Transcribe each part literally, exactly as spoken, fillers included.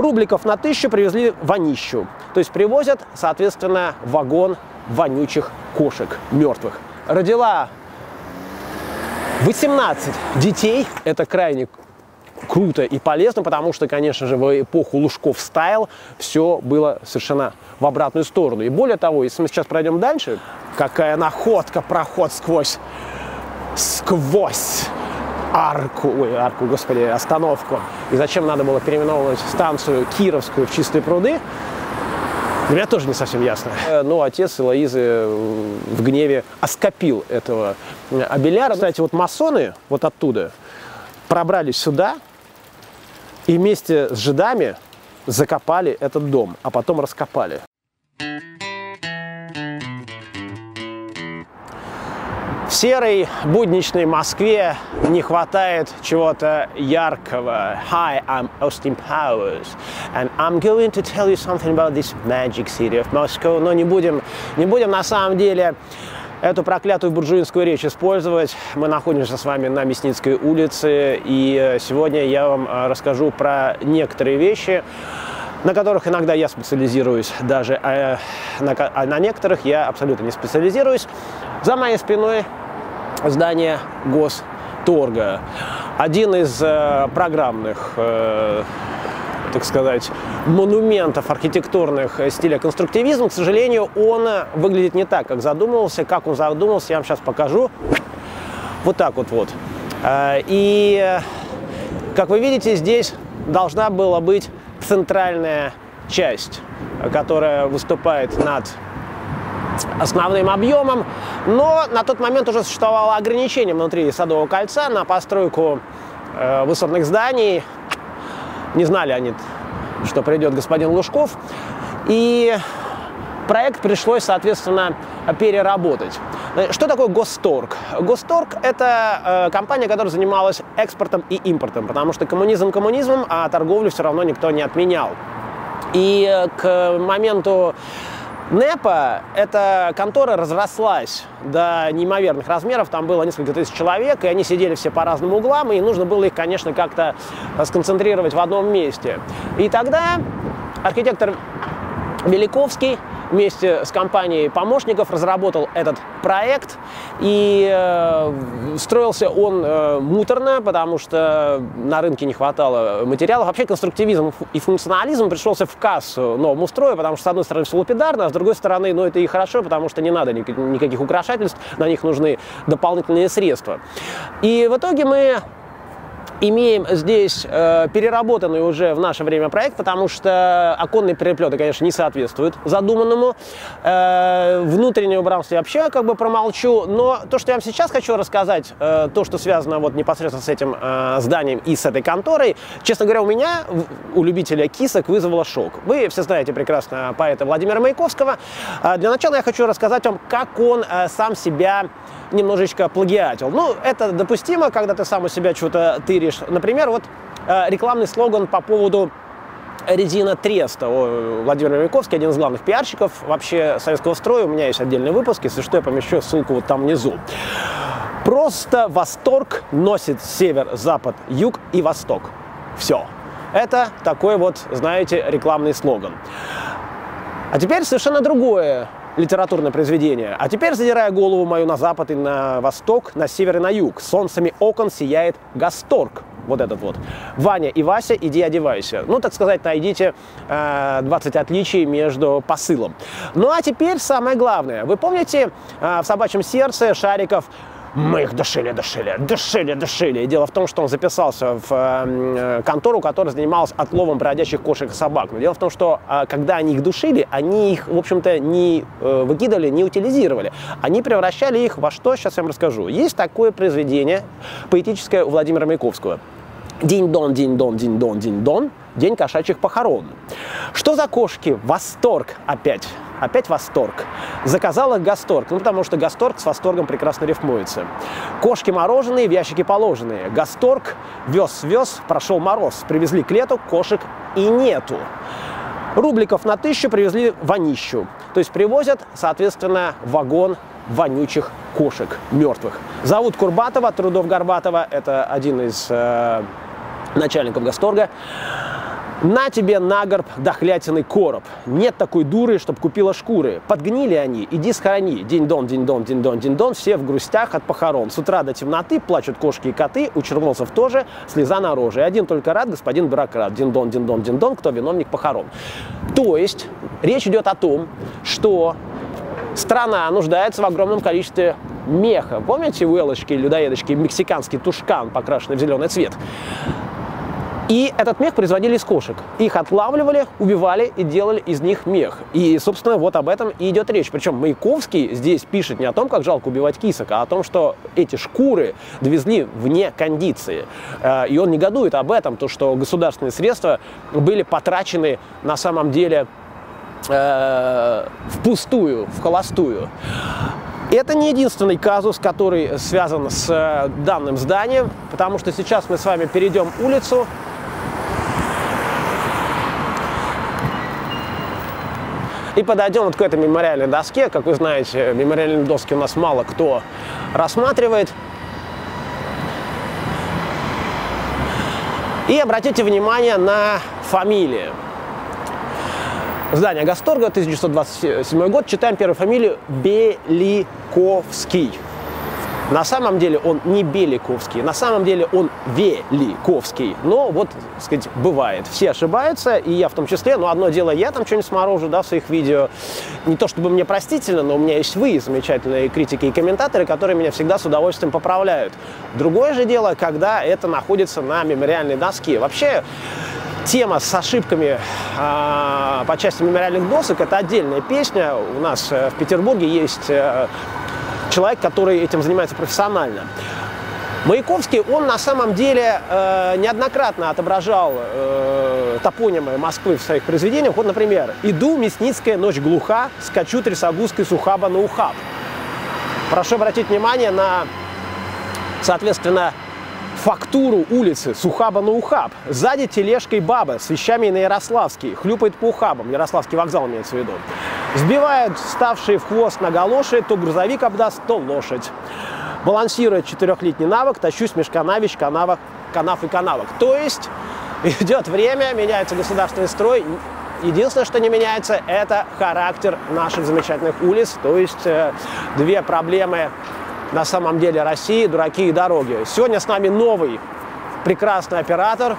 Рубликов на тысячу привезли вонищу. То есть привозят, соответственно, вагон вонючих кошек, мертвых. Родила восемнадцать детей. Это крайне круто и полезно, потому что, конечно же, в эпоху Лужков-стайл все было совершенно в обратную сторону. И более того, если мы сейчас пройдем дальше, какая находка, проход сквозь, сквозь арку, ой, арку, господи, остановку. И зачем надо было переименовывать станцию Кировскую в Чистые пруды? Для меня тоже не совсем ясно. Ну, отец Элоизы в гневе оскопил этого Абеляра. Кстати, вот масоны вот оттуда пробрались сюда и вместе с жидами закопали этот дом, а потом раскопали. В серой будничной Москве не хватает чего-то яркого. Hi, I'm Austin Powers, and I'm going to tell you something about this magic city of Moscow. Но не будем, не будем на самом деле эту проклятую буржуинскую речь использовать. Мы находимся с вами на Мясницкой улице, и сегодня я вам расскажу про некоторые вещи, на которых иногда я специализируюсь, даже а на, а на некоторых я абсолютно не специализируюсь. За моей спиной здание Госторга. Один из э, программных, э, так сказать, монументов архитектурных стиля конструктивизм. К сожалению, он выглядит не так, как задумывался. Как он задумывался, я вам сейчас покажу. Вот так вот. вот. Э, и, как вы видите, здесь должна была быть центральная часть, которая выступает над основным объемом, но на тот момент уже существовало ограничение внутри Садового кольца на постройку э, высотных зданий. Не знали они, что придет господин Лужков, и проект пришлось, соответственно, переработать. Что такое Госторг? Госторг – это э, компания, которая занималась экспортом и импортом, потому что коммунизм коммунизмом, а торговлю все равно никто не отменял. И к моменту НЭПа эта контора разрослась до неимоверных размеров, там было несколько тысяч человек, и они сидели все по разным углам, и нужно было их, конечно, как-то сконцентрировать в одном месте. И тогда архитектор Великовский вместе с компанией помощников разработал этот проект, и э, строился он э, муторно, потому что на рынке не хватало материалов. Вообще конструктивизм и функционализм пришелся в кассу новому строю, потому что, с одной стороны, все лапидарно, а с другой стороны, ну, это и хорошо, потому что не надо ни никаких украшательств, на них нужны дополнительные средства. И в итоге мы имеем здесь э, переработанный уже в наше время проект, потому что оконные переплеты, конечно, не соответствуют задуманному. Э, внутреннее убранство я вообще как бы промолчу, но то, что я вам сейчас хочу рассказать, э, то, что связано вот непосредственно с этим э, зданием и с этой конторой, честно говоря, у меня, у любителя кисок, вызвало шок. Вы все знаете прекрасно поэта Владимира Маяковского. Э, для начала я хочу рассказать вам, как он э, сам себя немножечко плагиатил. Ну, это допустимо, когда ты сам у себя что-то тыришь. Например, вот э, рекламный слоган по поводу резина треста. О, Владимир Маяковский, один из главных пиарщиков вообще советского строя. У меня есть отдельный выпуск, если что, я помещу ссылку вот там внизу. Просто восторг носит север, запад, юг и восток. Все. Это такой вот, знаете, рекламный слоган. А теперь совершенно другое литературное произведение. А теперь, задирая голову мою на запад и на восток, на север и на юг, солнцами окон сияет Госторг. Вот этот вот. Ваня и Вася, иди одевайся. Ну, так сказать, найдите э, двадцать отличий между посылом. Ну, а теперь самое главное. Вы помните э, в «Собачьем сердце» Шариков: мы их душили, душили, душили, душили. И дело в том, что он записался в э, контору, которая занималась отловом бродячих кошек и собак. Но дело в том, что э, когда они их душили, они их, в общем-то, не э, выкидывали, не утилизировали. Они превращали их во что, сейчас я вам расскажу. Есть такое произведение поэтическое у Владимира Маяковского. Динь-дон, динь-дон, динь-дон, динь-дон. День кошачьих похорон. Что за кошки? Восторг опять. Опять восторг. Заказал их Госторг. Ну, потому что Госторг с восторгом прекрасно рифмуется. Кошки мороженые, в ящики положенные. Госторг вез-вез, прошел мороз. Привезли к лету, кошек и нету. Рубликов на тысячу привезли вонищу. То есть привозят, соответственно, вагон вонючих кошек, мертвых. Зовут Курбатова, Трудов-Горбатова. Это один из э, начальников Госторга. На тебе на горб дохлятиный короб. Нет такой дуры, чтоб купила шкуры. Подгнили они, иди схорони. Динь-дон, динь-дон, динь-дон, динь-дон. Все в грустях от похорон. С утра до темноты плачут кошки и коты. У черносов тоже слеза на роже. И один только рад господин бюрократ. Динь-дон, динь-дон, динь-дон. Кто виновник похорон? То есть речь идет о том, что страна нуждается в огромном количестве меха. Помните у Элочки, людоедочки, мексиканский тушкан, покрашенный в зеленый цвет? И этот мех производили из кошек. Их отлавливали, убивали и делали из них мех. И, собственно, вот об этом и идет речь. Причем Маяковский здесь пишет не о том, как жалко убивать кисок, а о том, что эти шкуры довезли вне кондиции. И он негодует об этом, то, что государственные средства были потрачены на самом деле э, впустую, в холостую. Это не единственный казус, который связан с данным зданием, потому что сейчас мы с вами перейдем улицу. И подойдем вот к этой мемориальной доске. Как вы знаете, мемориальные доски у нас мало кто рассматривает. И обратите внимание на фамилии. Здание Госторга, тысяча девятьсот двадцать седьмой год. Читаем первую фамилию Беликовский. На самом деле он не Беликовский, на самом деле он Великовский. Но вот, так сказать, бывает. Все ошибаются, и я в том числе. Но одно дело, я там что-нибудь сморожу, да, в своих видео. Не то чтобы мне простительно, но у меня есть вы, замечательные критики и комментаторы, которые меня всегда с удовольствием поправляют. Другое же дело, когда это находится на мемориальной доске. Вообще, тема с ошибками э, по части мемориальных досок – это отдельная песня. У нас э, в Петербурге есть э, человек, который этим занимается профессионально. Маяковский, он на самом деле э, неоднократно отображал э, топонимы Москвы в своих произведениях. Вот, например, «Иду, Мясницкая, ночь глуха, скачу трясогузкой с ухаба на ухаб». Прошу обратить внимание на, соответственно, фактуру улицы с ухаба на ухаб. Сзади тележкой баба с вещами на Ярославский. Хлюпает по ухабам. Ярославский вокзал имеется в виду. Сбивают ставшие в хвост на галоши. То грузовик обдаст, то лошадь. Балансирует четырехлетний навык. Тащусь меж канавич, канавок, канав и канавок. То есть идет время, меняется государственный строй. Единственное, что не меняется, это характер наших замечательных улиц. То есть э, две проблемы на самом деле России, дураки и дороги. Сегодня с нами новый прекрасный оператор,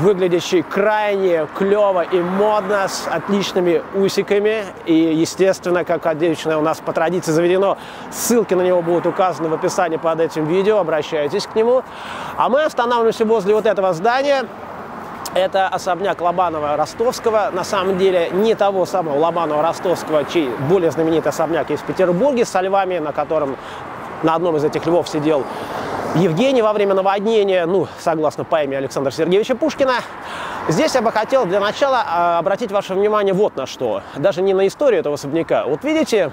выглядящий крайне клево и модно, с отличными усиками. И, естественно, как обычно у нас по традиции заведено, ссылки на него будут указаны в описании под этим видео. Обращайтесь к нему. А мы останавливаемся возле вот этого здания. Это особняк Лобанова-Ростовского, на самом деле не того самого Лобанова-Ростовского, чей более знаменитый особняк есть в Петербурге, со львами, на котором... На одном из этих львов сидел Евгений во время наводнения, ну, согласно поэме Александра Сергеевича Пушкина. Здесь я бы хотел для начала обратить ваше внимание вот на что. Даже не на историю этого особняка. Вот видите,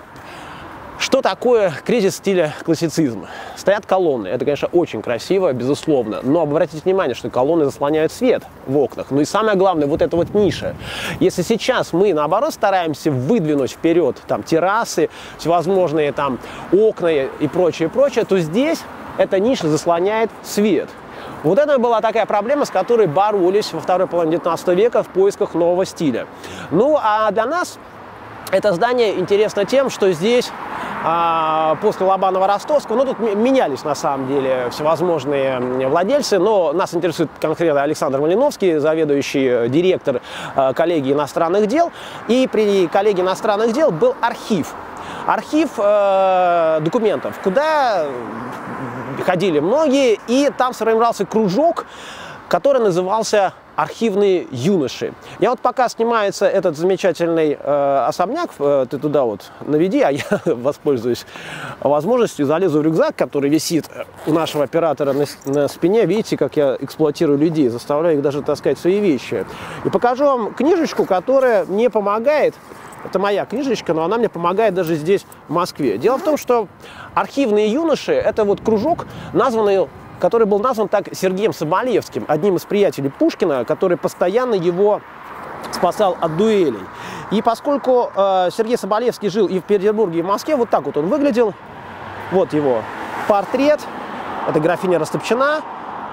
что такое кризис стиля классицизм? Стоят колонны. Это, конечно, очень красиво, безусловно. Но обратите внимание, что колонны заслоняют свет в окнах. Ну и самое главное, вот эта вот ниша. Если сейчас мы, наоборот, стараемся выдвинуть вперед там террасы, всевозможные там окна и прочее, прочее, то здесь эта ниша заслоняет свет. Вот это была такая проблема, с которой боролись во второй половине девятнадцатого века в поисках нового стиля. Ну, а для нас это здание интересно тем, что здесь а, после Лобанова-Ростовского, ну, тут менялись на самом деле всевозможные владельцы, но нас интересует конкретно Александр Малиновский, заведующий директор а, коллегии иностранных дел. И при коллегии иностранных дел был архив. Архив а, документов, куда ходили многие, и там сформировался кружок, который назывался «Архивные юноши». Я вот пока снимается этот замечательный э, особняк, э, ты туда вот наведи, а я воспользуюсь возможностью, залезу в рюкзак, который висит у нашего оператора на, на спине. Видите, как я эксплуатирую людей, заставляю их даже таскать свои вещи. И покажу вам книжечку, которая мне помогает. Это моя книжечка, но она мне помогает даже здесь, в Москве. Дело в том, что «Архивные юноши» — это вот кружок, названный... который был назван так Сергеем Соболевским, одним из приятелей Пушкина, который постоянно его спасал от дуэлей. И поскольку э, Сергей Соболевский жил и в Петербурге, и в Москве, вот так вот он выглядел. Вот его портрет, это графиня Растопчина,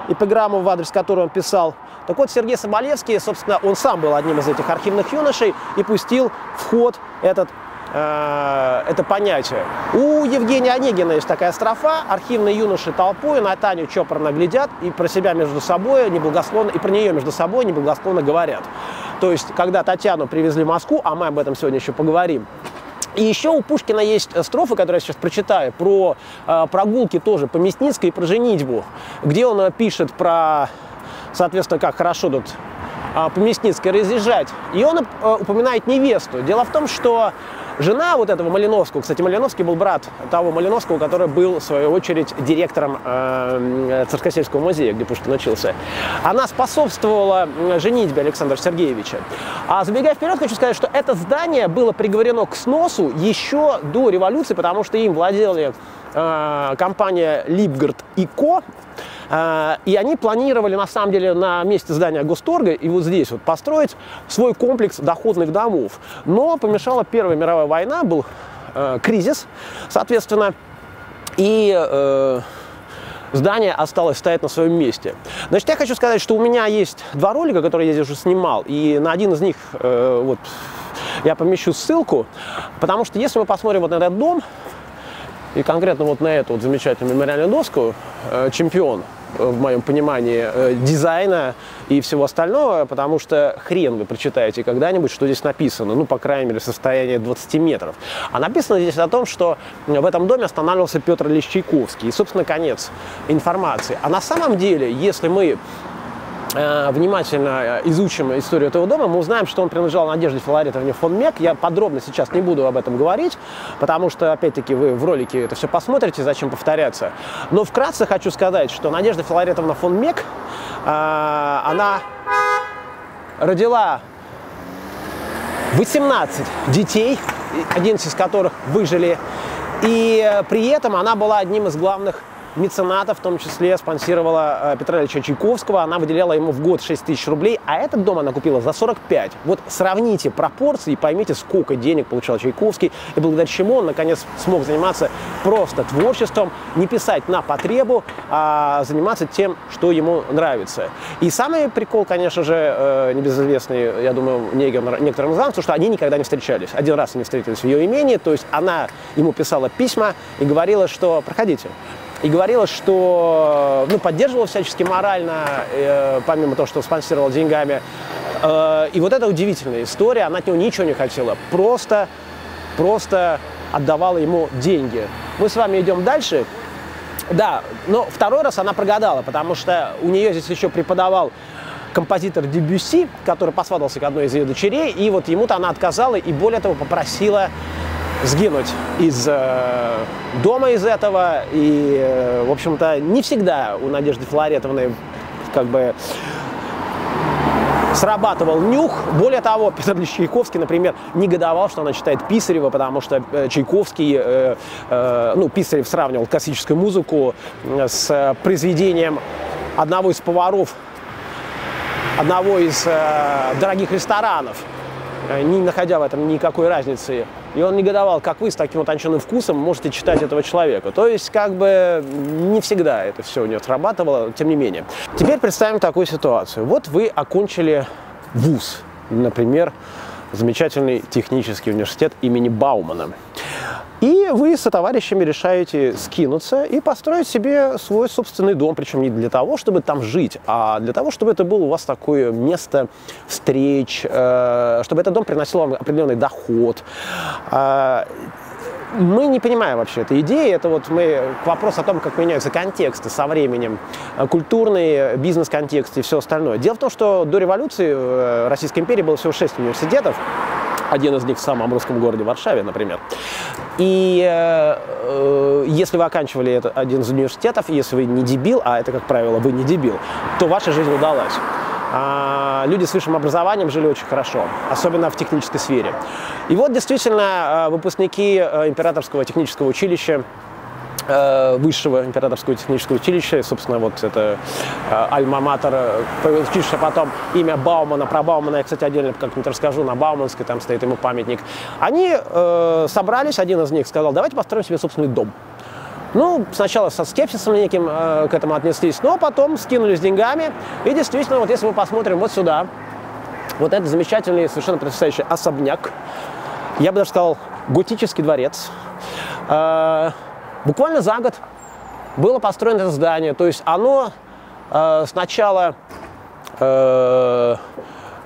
эпиграмму, в адрес которой он писал. Так вот, Сергей Соболевский, собственно, он сам был одним из этих архивных юношей и пустил в ход этот, э, это понятие. У Евгения Онегина есть такая строфа: «Архивные юноши толпой на Таню чопорно глядят и про себя между собой неблагословно, и про нее между собой неблагословно говорят». То есть, когда Татьяну привезли в Москву, а мы об этом сегодня еще поговорим. И еще у Пушкина есть строфы, которые я сейчас прочитаю, про э, прогулки тоже по Мясницкой и про женитьбу, где он пишет про, соответственно, как хорошо тут э, по Мясницкой разъезжать. И он э, упоминает невесту. Дело в том, что жена вот этого Малиновского, кстати, Малиновский был брат того Малиновского, который был, в свою очередь, директором э, Царскосельского музея, где Пушкин учился, она способствовала женитьбе Александра Сергеевича. А забегая вперед, хочу сказать, что это здание было приговорено к сносу еще до революции, потому что им владели э, компания «Либгард и Ко», э, и они планировали, на самом деле, на месте здания Госторга и вот здесь вот построить свой комплекс доходных домов. Но помешала Первая мировая война, был э, кризис, соответственно, и э, здание осталось стоять на своем месте. Значит, я хочу сказать, что у меня есть два ролика, которые я здесь уже снимал, и на один из них э, вот, я помещу ссылку, потому что если мы посмотрим вот на этот дом, и конкретно вот на эту вот замечательную мемориальную доску, э, чемпион, в моем понимании, дизайна и всего остального, потому что хрен вы прочитаете когда-нибудь, что здесь написано, ну, по крайней мере, состояние двадцати метров. А написано здесь о том, что в этом доме останавливался Петр Ильич Чайковский. И, собственно, конец информации. А на самом деле, если мы внимательно изучим историю этого дома, мы узнаем, что он принадлежал Надежде Филаретовне фон Мекк. Я подробно сейчас не буду об этом говорить, потому что, опять-таки, вы в ролике это все посмотрите, зачем повторяться. Но вкратце хочу сказать, что Надежда Филаретовна фон Мекк, она родила восемнадцать детей, одиннадцать из которых выжили, и при этом она была одним из главных мецената, в том числе спонсировала Петра Ильича Чайковского, она выделяла ему в год шесть тысяч рублей, а этот дом она купила за сорок пять. Вот сравните пропорции и поймите, сколько денег получал Чайковский, и благодаря чему он, наконец, смог заниматься просто творчеством, не писать на потребу, а заниматься тем, что ему нравится. И самый прикол, конечно же, небезызвестный, я думаю, некоторым из нас, что они никогда не встречались. Один раз они встретились в ее имении, то есть она ему писала письма и говорила, что «проходите». И говорила, что, ну, поддерживала всячески морально, э, помимо того, что спонсировала деньгами. Э, и вот это удивительная история. Она от него ничего не хотела. Просто, просто отдавала ему деньги. Мы с вами идем дальше. Да, но второй раз она прогадала, потому что у нее здесь еще преподавал композитор Дебюсси, который посватался к одной из ее дочерей. И вот ему-то она отказала и, более того, попросила сгинуть из э, дома из этого. И, э, в общем-то, не всегда у Надежды Филаретовны как бы срабатывал нюх. Более того, Петр Ильич Чайковский, например, негодовал, что она читает Писарева, потому что Чайковский, э, э, ну, Писарев сравнивал классическую музыку с произведением одного из поваров, одного из э, дорогих ресторанов, не находя в этом никакой разницы. И он негодовал, как вы с таким утонченным вкусом можете читать этого человека. То есть, как бы, не всегда это все у него срабатывало, тем не менее. Теперь представим такую ситуацию. Вот вы окончили вуз, например, замечательный технический университет имени Баумана. И вы со товарищами решаете скинуться и построить себе свой собственный дом. Причем не для того, чтобы там жить, а для того, чтобы это было у вас такое место встреч, чтобы этот дом приносил вам определенный доход. Мы не понимаем вообще этой идеи. Это вот мы вопрос о том, как меняются контексты со временем, культурные, бизнес-контексты и все остальное. Дело в том, что до революции Российской империи было всего шесть университетов. Один из них в самом русском городе Варшаве, например. И э, если вы оканчивали это, один из университетов, если вы не дебил, а это, как правило, вы не дебил, то ваша жизнь удалась. А, люди с высшим образованием жили очень хорошо, особенно в технической сфере. И вот действительно выпускники Императорского технического училища, Высшего императорского технического училища, собственно, вот это альма-матер, получившая потом имя Баумана. Про Баумана я, кстати, отдельно как-нибудь расскажу, на Бауманской, там стоит ему памятник. Они э, собрались, один из них сказал: давайте построим себе собственный дом. Ну, сначала со скепсисом неким э, к этому отнеслись, но потом скинули с деньгами. И действительно, вот если мы посмотрим вот сюда, вот этот замечательный, совершенно потрясающий особняк, я бы даже сказал, готический дворец. Э, буквально за год было построено это здание. То есть оно э, сначала э,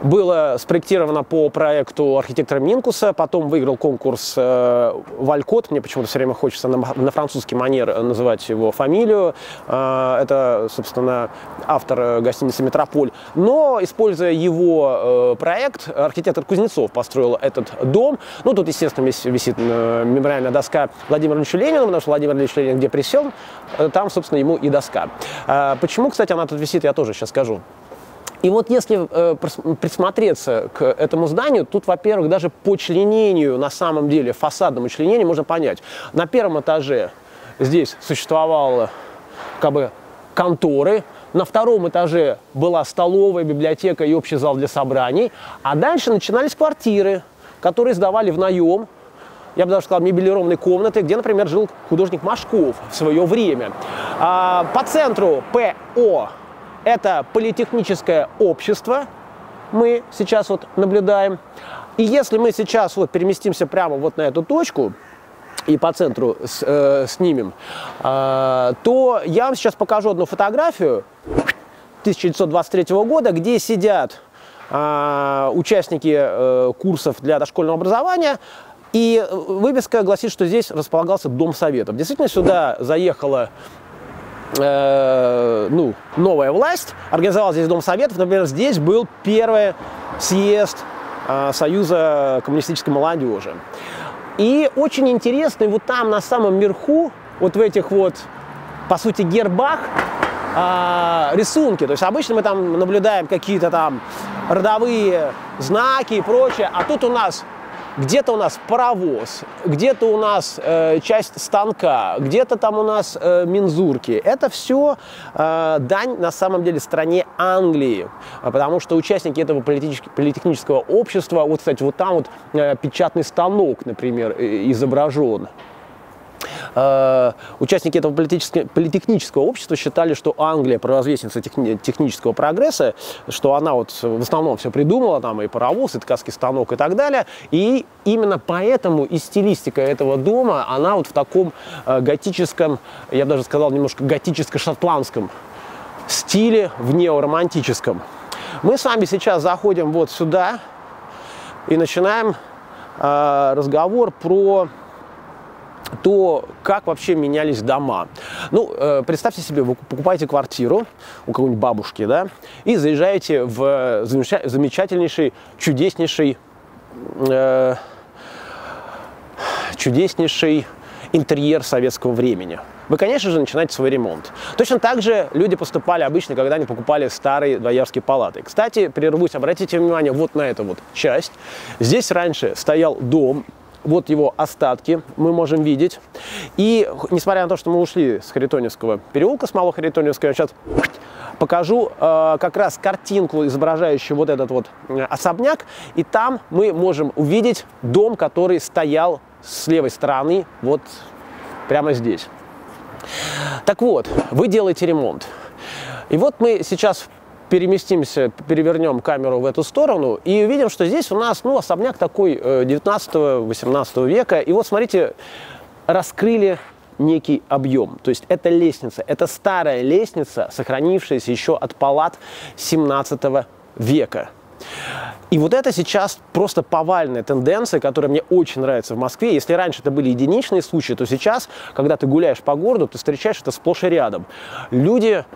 было спроектировано по проекту архитектора Минкуса, потом выиграл конкурс э, Валькот, мне почему-то все время хочется на, на французский манер называть его фамилию, э, это, собственно, автор гостиницы «Метрополь», но, используя его э, проект, архитектор Кузнецов построил этот дом. Ну, тут, естественно, висит э, мемориальная доска Владимира Ильича Ленина, потому что Владимир Ильич Ленин где присел, э, там, собственно, ему и доска. Э, почему, кстати, она тут висит, я тоже сейчас скажу. И вот если э, присмотреться к этому зданию, тут, во-первых, даже по членению, на самом деле, фасадному членению, можно понять. На первом этаже здесь существовало как бы конторы, на втором этаже была столовая, библиотека и общий зал для собраний, а дальше начинались квартиры, которые сдавали в наем. Я бы даже сказал, мебелированной комнаты, где, например, жил художник Машков в свое время. А, по центру ПО. Это политехническое общество, мы сейчас вот наблюдаем. И если мы сейчас вот переместимся прямо вот на эту точку и по центру с, э, снимем, э, то я вам сейчас покажу одну фотографию тысяча девятьсот двадцать третьего года, где сидят э, участники э, курсов для дошкольного образования. И вывеска гласит, что здесь располагался Дом Советов. Действительно, сюда заехала... Э, ну, новая власть, организовала здесь Дом Советов. Например, здесь был первый съезд э, Союза коммунистической молодежи. И очень интересный, вот там на самом верху, вот в этих вот, по сути, гербах, э, рисунки. То есть обычно мы там наблюдаем какие-то там родовые знаки и прочее, а тут у нас... Где-то у нас паровоз, где-то у нас э, часть станка, где-то там у нас э, мензурки. Это все э, дань, на самом деле, стране Англии, потому что участники этого политехнического общества, вот, кстати, вот там вот э, печатный станок, например, изображен. Э, участники этого политехнического общества считали, что Англия, провозвестница техни технического прогресса, что она вот в основном все придумала, там и паровоз, и ткацкий станок, и так далее. И именно поэтому и стилистика этого дома, она вот в таком э, готическом, я бы даже сказал, немножко готическо-шотландском стиле, в неоромантическом. Мы с вами сейчас заходим вот сюда и начинаем э, разговор про... то как вообще менялись дома. Ну, э, представьте себе, вы покупаете квартиру у какой-нибудь бабушки, да, и заезжаете в замеча- замечательнейший, чудеснейший, э, чудеснейший интерьер советского времени. Вы, конечно же, начинаете свой ремонт. Точно так же люди поступали обычно, когда они покупали старые дворянские палаты. Кстати, прервусь, обратите внимание вот на эту вот часть. Здесь раньше стоял дом. Вот его остатки мы можем видеть. И несмотря на то, что мы ушли с Харитоневского переулка, с Малого Харитоневского, я сейчас покажу э, как раз картинку, изображающую вот этот вот особняк. И там мы можем увидеть дом, который стоял с левой стороны, вот прямо здесь. Так вот, вы делаете ремонт. И вот мы сейчас переместимся, перевернем камеру в эту сторону и увидим, что здесь у нас, ну, особняк такой девятнадцатого-восемнадцатого века. И вот, смотрите, раскрыли некий объем. То есть это лестница, это старая лестница, сохранившаяся еще от палат семнадцатого века. И вот это сейчас просто повальная тенденция, которая мне очень нравится в Москве. Если раньше это были единичные случаи, то сейчас, когда ты гуляешь по городу, ты встречаешь это сплошь и рядом. Люди...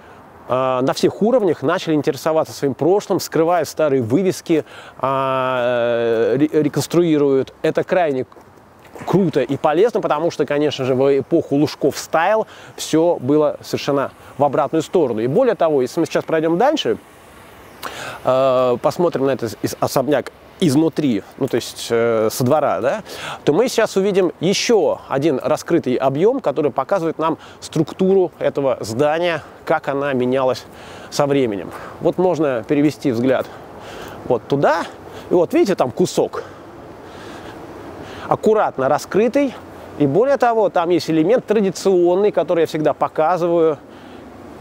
на всех уровнях начали интересоваться своим прошлым, скрывая старые вывески, реконструируют. Это крайне круто и полезно, потому что, конечно же, в эпоху Лужков-стайл все было совершенно в обратную сторону. И более того, если мы сейчас пройдем дальше, посмотрим на этот особняк изнутри, ну, то есть э, со двора, да, то мы сейчас увидим еще один раскрытый объем, который показывает нам структуру этого здания, как она менялась со временем. Вот можно перевести взгляд вот туда, и вот видите, там кусок аккуратно раскрытый, И более того, там есть элемент традиционный, который я всегда показываю,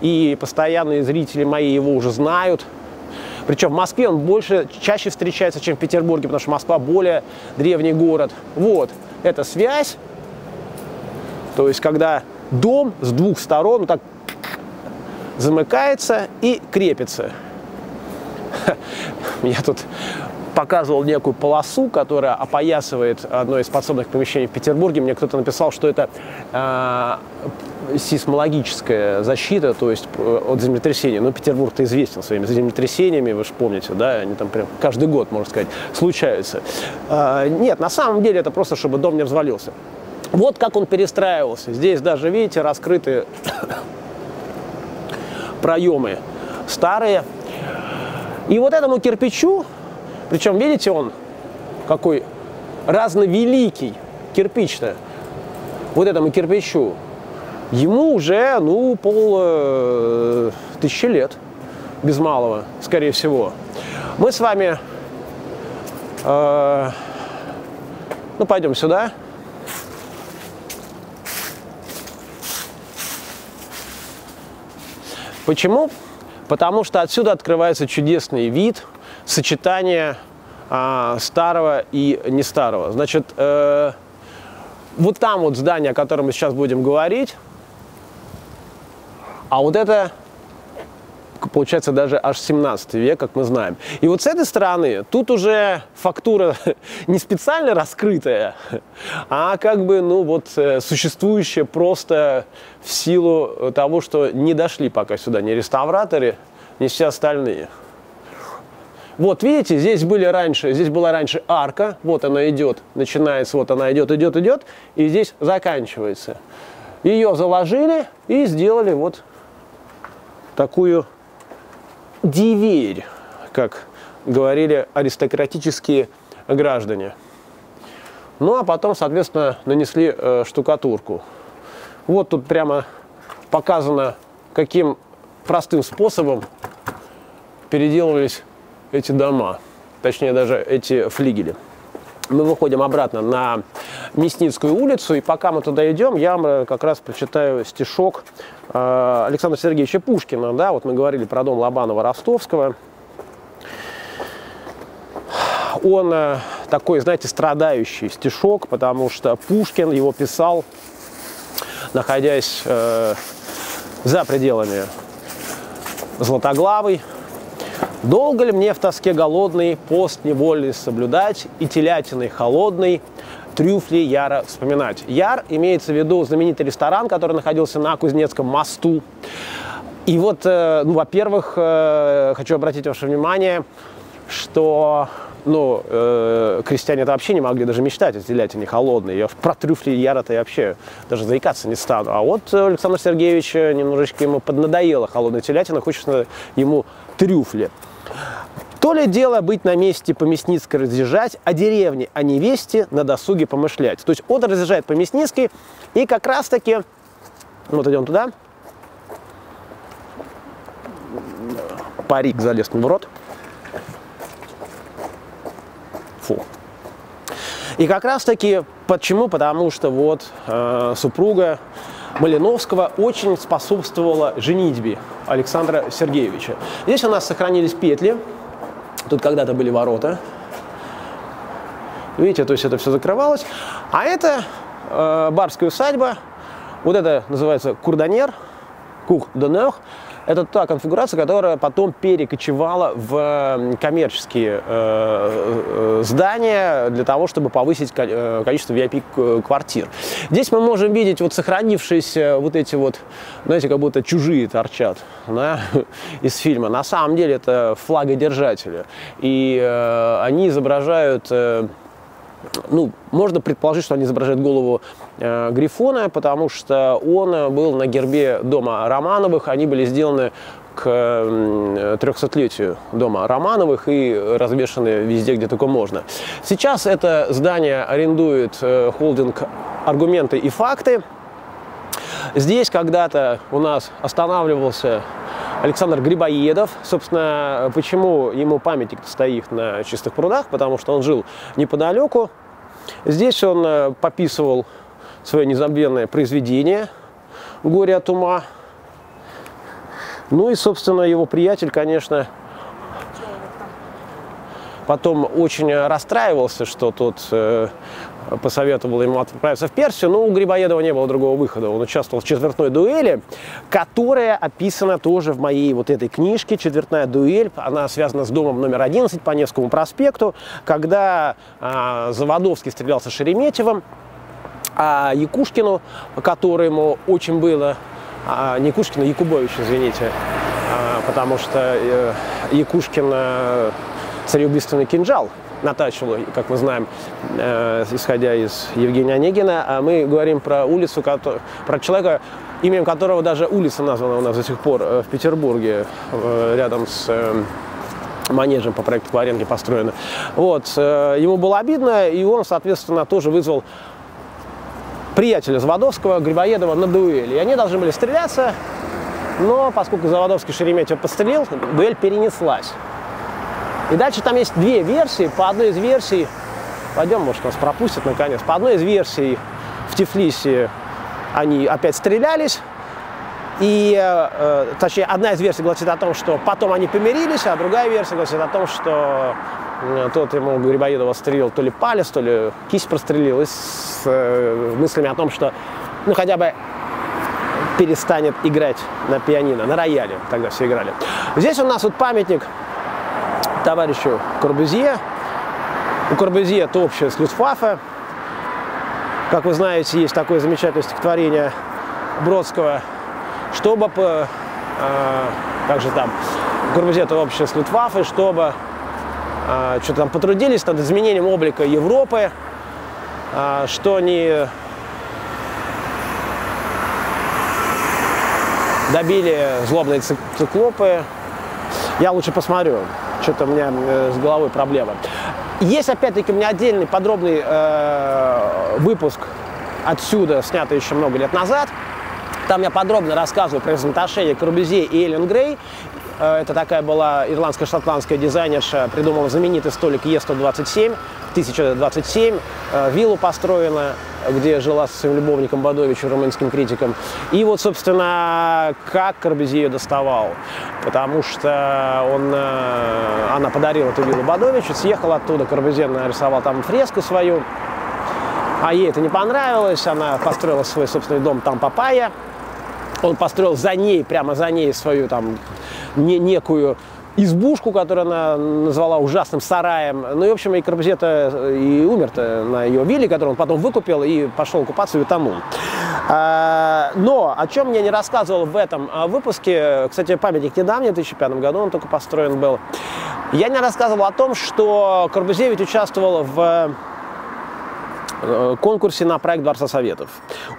и постоянные зрители мои его уже знают. Причем в Москве он больше, чаще встречается, чем в Петербурге, потому что Москва более древний город. Вот, это связь, то есть когда дом с двух сторон так замыкается и крепится. Я тут показывал некую полосу, которая опоясывает одно из подсобных помещений в Петербурге. Мне кто-то написал, что это э, сейсмологическая защита, то есть от землетрясения. Ну, Петербург-то известен своими землетрясениями, вы же помните, да, они там прям каждый год, можно сказать, случаются. Э, нет, на самом деле это просто, чтобы дом не взвалился. Вот как он перестраивался. Здесь даже, видите, раскрыты проемы старые. И вот этому кирпичу, причем, видите, он какой разновеликий кирпич-то, вот этому кирпичу, ему уже, ну, пол тысячи лет, без малого, скорее всего. Мы с вами, э, ну, пойдем сюда. Почему? Потому что отсюда открывается чудесный вид сочетания э, старого и не старого. Значит, э, вот там вот здание, о котором мы сейчас будем говорить, а вот это, получается, даже аж семнадцатый век, как мы знаем. И вот с этой стороны тут уже фактура не специально раскрытая, а как бы, ну вот, существующая просто в силу того, что не дошли пока сюда ни реставраторы, ни все остальные. Вот, видите, здесь были раньше, здесь была раньше арка, вот она идет, начинается, вот она идет, идет, идет, и здесь заканчивается. Ее заложили и сделали вот такую деверь, как говорили аристократические граждане. Ну, а потом, соответственно, нанесли э, штукатурку. Вот тут прямо показано, каким простым способом переделывались эти дома, точнее, даже эти флигели. Мы выходим обратно на Мясницкую улицу, и пока мы туда идем, я вам как раз прочитаю стишок э, Александра Сергеевича Пушкина. Да? Вот мы говорили про дом Лобанова-Ростовского. Он э, такой, знаете, страдающий стишок, потому что Пушкин его писал, находясь э, за пределами Златоглавой. «Долго ли мне в тоске голодный пост невольный соблюдать и телятиной холодной трюфли Яра вспоминать?» Яр имеется в виду знаменитый ресторан, который находился на Кузнецком мосту. И вот, ну, во-первых, хочу обратить ваше внимание, что, ну, крестьяне-то вообще не могли даже мечтать о телятине холодной. Я уж про трюфли Яра-то я вообще даже заикаться не стану. А вот Александр Сергеевич немножечко ему поднадоела холодная телятина, хочется ему трюфли. То ли дело быть на месте по Мясницкой разъезжать, о деревне, о невесте на досуге помышлять. То есть он разъезжает по Мясницкой, и как раз-таки, вот идем туда, парик залез мне в рот, фу. И как раз-таки, почему? Потому что вот э, супруга Малиновского очень способствовала женитьбе Александра Сергеевича. Здесь у нас сохранились петли. Тут когда-то были ворота. Видите, то есть это все закрывалось. А это э, барская усадьба. Вот это называется курдонер, кур-донер. Это та конфигурация, которая потом перекочевала в коммерческие э, здания для того, чтобы повысить количество ви ай пи-квартир. Здесь мы можем видеть вот сохранившиеся вот эти вот, знаете, как будто чужие торчат, да, из фильма. На самом деле это флагодержатели. И э, они изображают... Э, Ну, можно предположить, что они изображают голову э, Грифона, потому что он был на гербе дома Романовых. Они были сделаны к трехсотлетию дома Романовых и развешаны везде, где только можно. Сейчас это здание арендует э, холдинг «Аргументы и факты». Здесь когда-то у нас останавливался Александр Грибоедов. Собственно, почему ему памятник стоит на Чистых прудах? Потому что он жил неподалеку. Здесь он пописывал свое незабвенное произведение «Горе от ума». Ну и, собственно, его приятель, конечно, потом очень расстраивался, что тот э, посоветовал ему отправиться в Персию, но у Грибоедова не было другого выхода. Он участвовал в четвертной дуэли, которая описана тоже в моей вот этой книжке. Четвертная дуэль, она связана с домом номер одиннадцать по Невскому проспекту, когда э, Заводовский стрелялся с Шереметьевым, а Якушкину, которому очень было... А, не Якушкина, Якубович, извините, а, потому что э, Якушкина... цареубийственный кинжал натачило, как мы знаем, э, исходя из Евгения Онегина. А мы говорим про улицу, про человека, именем которого даже улица названа у нас до сих пор э, в Петербурге, э, рядом с э, манежем по проекту Кларенки построена. Вот, э, ему было обидно, и он, соответственно, тоже вызвал приятеля Заводовского, Грибоедова, на дуэль. И они должны были стреляться, но поскольку Заводовский Шереметьева подстрелил, дуэль перенеслась. И дальше там есть две версии. По одной из версий, пойдем, может, нас пропустят наконец, по одной из версий в Тифлисе они опять стрелялись. И, э, точнее, одна из версий гласит о том, что потом они помирились, а другая версия гласит о том, что тот ему Грибоедова стрелил то ли палец, то ли кисть прострелил, и с э, мыслями о том, что, ну, хотя бы перестанет играть на пианино, на рояле, тогда все играли. Здесь у нас вот памятник товарищу Корбюзье. У Корбюзье это общее с Люфтваффе. Как вы знаете, есть такое замечательное стихотворение Бродского, чтобы по, э, как же там, Корбюзье это общее с Люфтваффе, чтобы э, что-то там потрудились над изменением облика Европы, э, что не добили злобные циклопы. Я лучше посмотрю. Что-то у меня с головой проблема. Есть, опять-таки, у меня отдельный подробный э, выпуск отсюда, снятый еще много лет назад. Там я подробно рассказываю про взаимоотношения Корбюзье и Эллен Грей. Э, это такая была ирландско-шотландская дизайнерша, придумала знаменитый столик Е сто двадцать семь, тысяча двадцать семь. Э, виллу построена, где жила со своим любовником Бадовичем, румынским критиком. И вот, собственно, как Корбюзье ее доставал. Потому что он, она подарила эту виллу Бадовичу, съехал оттуда, Корбюзье нарисовал там фреску свою. А ей это не понравилось, она построила свой собственный дом там Папайя. Он построил за ней, прямо за ней свою там не, некую... избушку, которую она назвала ужасным сараем. Ну и, в общем, и Корбюзье-то и умер-то на ее вилле, которую он потом выкупил и пошел купаться и утонул. Но о чем я не рассказывал в этом выпуске, кстати, памятник недавний, в две тысячи пятом году он только построен был, я не рассказывал о том, что Корбюзье ведь участвовал в конкурсе на проект Дворца Советов.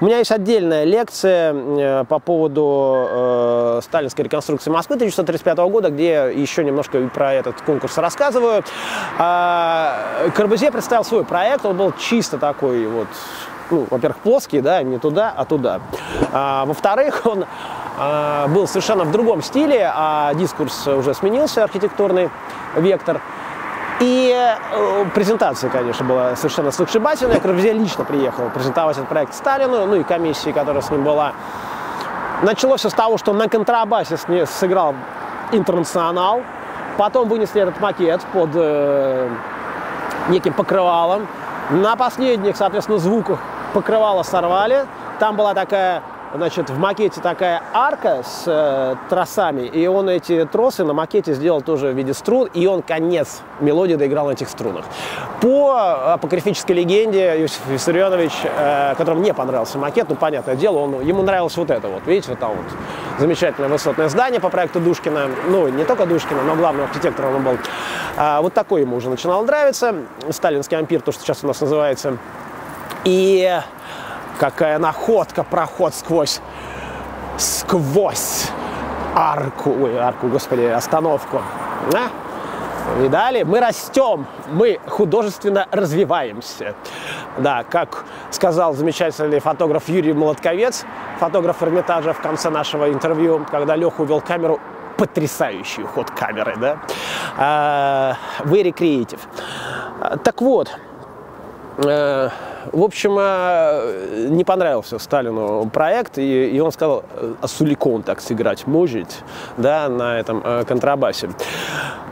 У меня есть отдельная лекция по поводу э, сталинской реконструкции Москвы тысяча девятьсот тридцать пятого года, где еще немножко про этот конкурс рассказываю. Э, Корбюзье представил свой проект, он был чисто такой вот, ну, во-первых, плоский, да, не туда, а туда. А, во-вторых, он э, был совершенно в другом стиле, а дискурс уже сменился, архитектурный вектор. И презентация, конечно, была совершенно сногсшибательная. Корбюзье лично приехал презентовать этот проект Сталину, ну и комиссии, которая с ним была. Началось все с того, что на контрабасе сыграл «Интернационал». Потом вынесли этот макет под э, неким покрывалом. На последних, соответственно, звуках покрывало сорвали. Там была такая... Значит, в макете такая арка с э, тросами, и он эти тросы на макете сделал тоже в виде струн, и он конец мелодии доиграл на этих струнах. По апокрифической легенде Иосиф Виссарионович, э, которому не понравился макет, ну, понятное дело, он, ему нравилось вот это вот, видите, вот там вот замечательное высотное здание по проекту Душкина, ну, не только Душкина, но главным архитектором он был. Э, вот такой ему уже начинал нравиться, сталинский ампир, то, что сейчас у нас называется, и... Какая находка, проход сквозь, сквозь арку, ой, арку, господи, остановку. А? Видали? Мы растем, мы художественно развиваемся. Да, как сказал замечательный фотограф Юрий Молотковец, фотограф Эрмитажа в конце нашего интервью, когда Леха увел камеру, потрясающий ход камеры, да? Very creative. Так вот... В общем, не понравился Сталину проект, и он сказал, а Суликон так сыграть может, да, на этом контрабасе.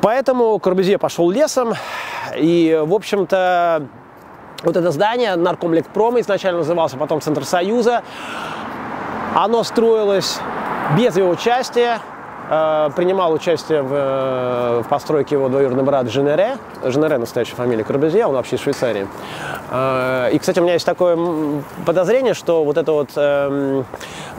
Поэтому Корбюзье пошел лесом, и, в общем-то, вот это здание, Наркомлекпрома изначально назывался, потом Центр Союза, оно строилось без его участия. Принимал участие в, в постройке его двоюродный брат Женере. Женере настоящая фамилия Корбюзье, он вообще из Швейцарии. И, кстати, у меня есть такое подозрение, что вот это вот эм,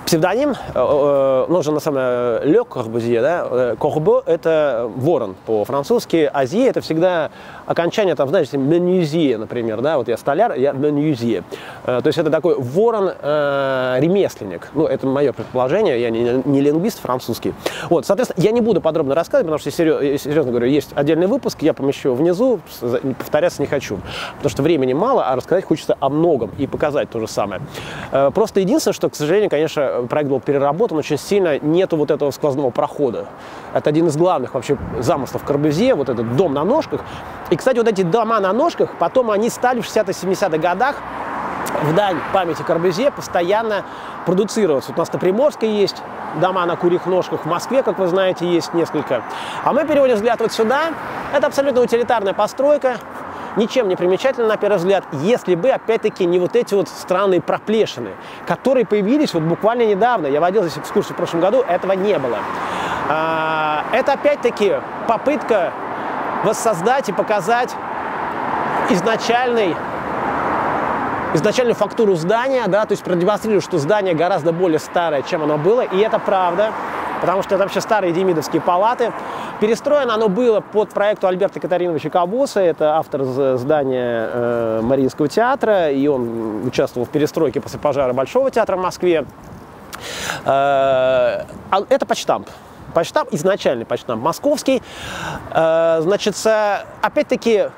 псевдоним, э, ну, же на самом деле, Ле Корбюзье, да, Корбо – это ворон по-французски, Азье – это всегда окончание, там, знаете, менюзье, например, да, вот я столяр, я менюзье. Э, то есть это такой ворон-ремесленник. Э, ну, это мое предположение, я не, не лингвист французский. Вот, соответственно, я не буду подробно рассказывать, потому что, серьезно говорю, есть отдельный выпуск, я помещу внизу, повторяться не хочу, потому что времени мало, а рассказать хочется о многом и показать то же самое. Просто единственное, что, к сожалению, конечно, проект был переработан очень сильно, нету вот этого сквозного прохода. Это один из главных вообще замыслов Корбюзье, вот этот дом на ножках. И, кстати, вот эти дома на ножках, потом они стали в шестидесятых-семидесятых годах в дань памяти Корбюзье постоянно продуцироваться. Вот у нас на Приморской есть дома на курьих ножках, в Москве, как вы знаете, есть несколько. А мы переводим взгляд вот сюда. Это абсолютно утилитарная постройка, ничем не примечательна на первый взгляд, если бы, опять-таки, не вот эти вот странные проплешины, которые появились вот буквально недавно. Я водил здесь экскурсию в прошлом году, этого не было. Это, опять-таки, попытка воссоздать и показать изначальный изначальную фактуру здания, да, то есть продемонстрировать, что здание гораздо более старое, чем оно было, и это правда, потому что это вообще старые демидовские палаты. Перестроено оно было под проекту Альберта Катариновича Кабуса, это автор здания э, Мариинского театра, и он участвовал в перестройке после пожара Большого театра в Москве. Э, это почтамп. Почтамп, изначальный почтамп московский. Э, значит, опять-таки,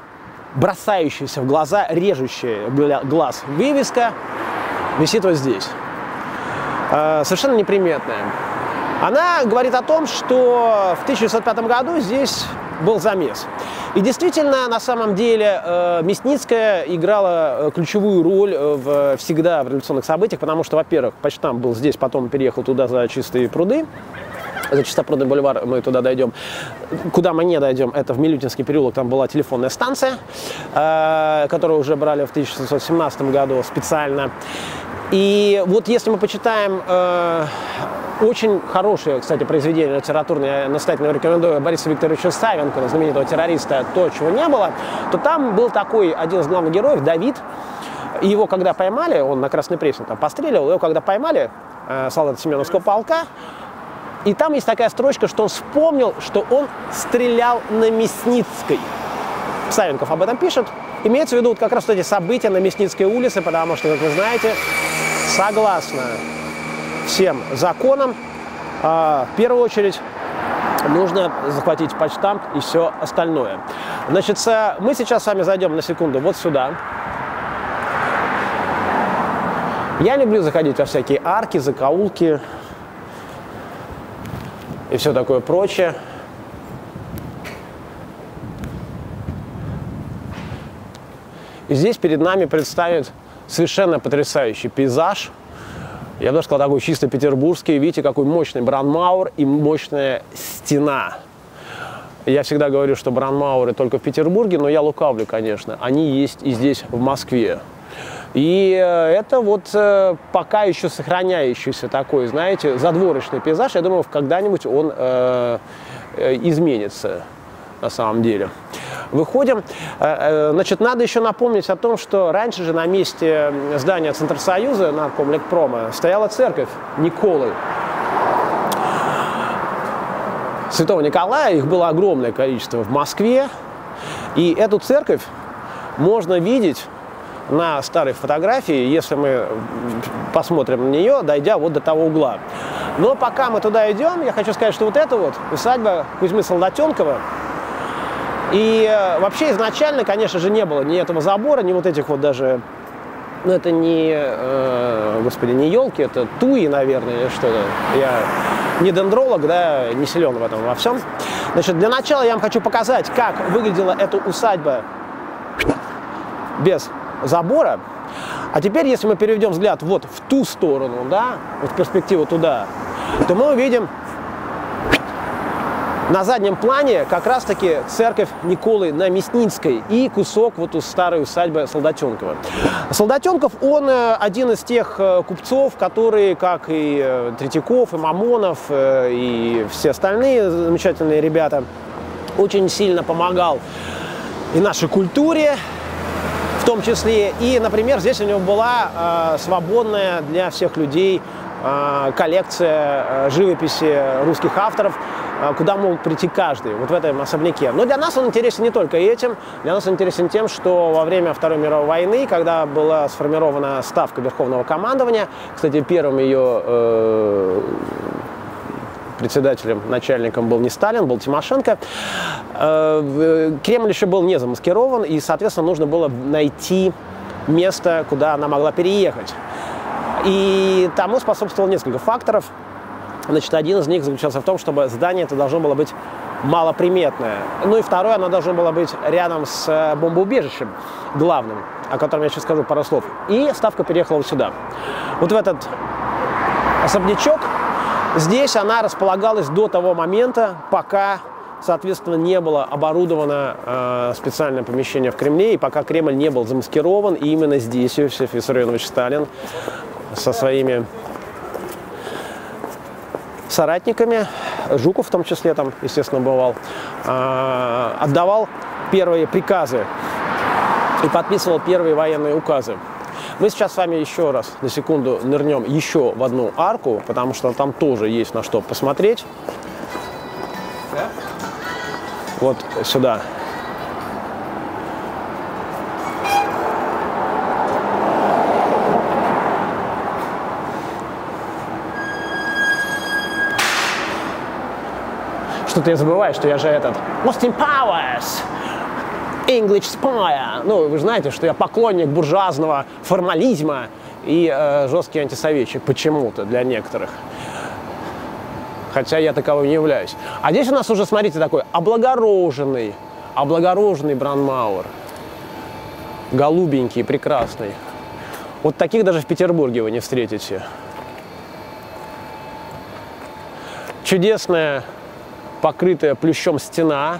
бросающаяся в глаза, режущая глаз вывеска висит вот здесь. Э, совершенно неприметная. Она говорит о том, что в тысяча девятьсот пятом году здесь был замес. И действительно, на самом деле, э, Мясницкая играла ключевую роль в, всегда в революционных событиях, потому что, во-первых, почтамп был здесь, потом переехал туда за Чистые пруды. За Чистопрудный бульвар мы туда дойдем. Куда мы не дойдем, это в Милютинский переулок, там была телефонная станция, э, которую уже брали в тысяча шестьсот семнадцатом году специально. И вот если мы почитаем э, очень хорошее, кстати, произведение литературное, я настоятельно рекомендую Бориса Викторовича Савинкова, знаменитого террориста, «То, чего не было», то там был такой один из главных героев, Давид. И его когда поймали, он на Красной Пресне там постреливал, его когда поймали, э, солдаты Семеновского полка, и там есть такая строчка, что он вспомнил, что он стрелял на Мясницкой. Савинков об этом пишет. Имеется в виду вот как раз эти события на Мясницкой улице, потому что, как вы знаете, согласно всем законам, э, в первую очередь нужно захватить почтамп и все остальное. Значит, мы сейчас с вами зайдем на секунду вот сюда. Я люблю заходить во всякие арки, закоулки и все такое прочее. И здесь перед нами предстанет совершенно потрясающий пейзаж. Я бы даже сказал, такой чисто петербургский. Видите, какой мощный бранмауэр и мощная стена. Я всегда говорю, что бранмауэры только в Петербурге, но я лукавлю, конечно. Они есть и здесь, в Москве. И это вот пока еще сохраняющийся такой, знаете, задворочный пейзаж. Я думаю, когда-нибудь он э, изменится на самом деле. Выходим. Значит, надо еще напомнить о том, что раньше же на месте здания Центра Союза, Наркомлекпрома, стояла церковь Николы. Святого Николая, их было огромное количество в Москве. И эту церковь можно видеть на старой фотографии, если мы посмотрим на нее, дойдя вот до того угла. Но пока мы туда идем, я хочу сказать, что вот эта вот усадьба Кузьмы Солдатенкова. И вообще изначально, конечно же, не было ни этого забора, ни вот этих вот даже, ну это не, э, господи, не елки, это туи, наверное, или что-то. Я не дендролог, да, не силен в этом во всем. Значит, для начала я вам хочу показать, как выглядела эта усадьба без забора. А теперь, если мы переведем взгляд вот в ту сторону, да, вот перспективу туда, то мы увидим на заднем плане как раз-таки церковь Николы на Мясницкой и кусок вот у старой усадьбы Солдатенкова. Солдатенков, он один из тех купцов, которые, как и Третьяков, и Мамонов, и все остальные замечательные ребята, очень сильно помогал и нашей культуре, в том числе. И, например, здесь у него была э, свободная для всех людей э, коллекция э, живописи русских авторов, э, куда мог прийти каждый, вот в этом особняке. Но для нас он интересен не только этим. Для нас он интересен тем, что во время Второй мировой войны, когда была сформирована ставка Верховного командования, кстати, первым ее... Э, председателем, начальником был не Сталин, был Тимошенко. Кремль еще был не замаскирован, и, соответственно, нужно было найти место, куда она могла переехать. И тому способствовало несколько факторов. Значит, один из них заключался в том, чтобы здание это должно было быть малоприметное. Ну и второе, оно должно было быть рядом с бомбоубежищем главным, о котором я сейчас скажу пару слов. И ставка переехала вот сюда, вот в этот особнячок. Здесь она располагалась до того момента, пока, соответственно, не было оборудовано э, специальное помещение в Кремле, и пока Кремль не был замаскирован, и именно здесь Иосиф Виссарионович Сталин со своими соратниками, Жуков в том числе там, естественно, бывал, э, отдавал первые приказы и подписывал первые военные указы. Мы сейчас с вами еще раз, на секунду, нырнем еще в одну арку, потому что там тоже есть на что посмотреть. Вот сюда. Что-то я забываю, что я же этот... Austin Powers! English Spire. Ну, вы знаете, что я поклонник буржуазного формализма и э, жесткий антисоветчик почему-то для некоторых. Хотя я таковым не являюсь. А здесь у нас уже, смотрите, такой облагороженный, облагороженный Бранмауэр. Голубенький, прекрасный. Вот таких даже в Петербурге вы не встретите. Чудесная, покрытая плющом стена.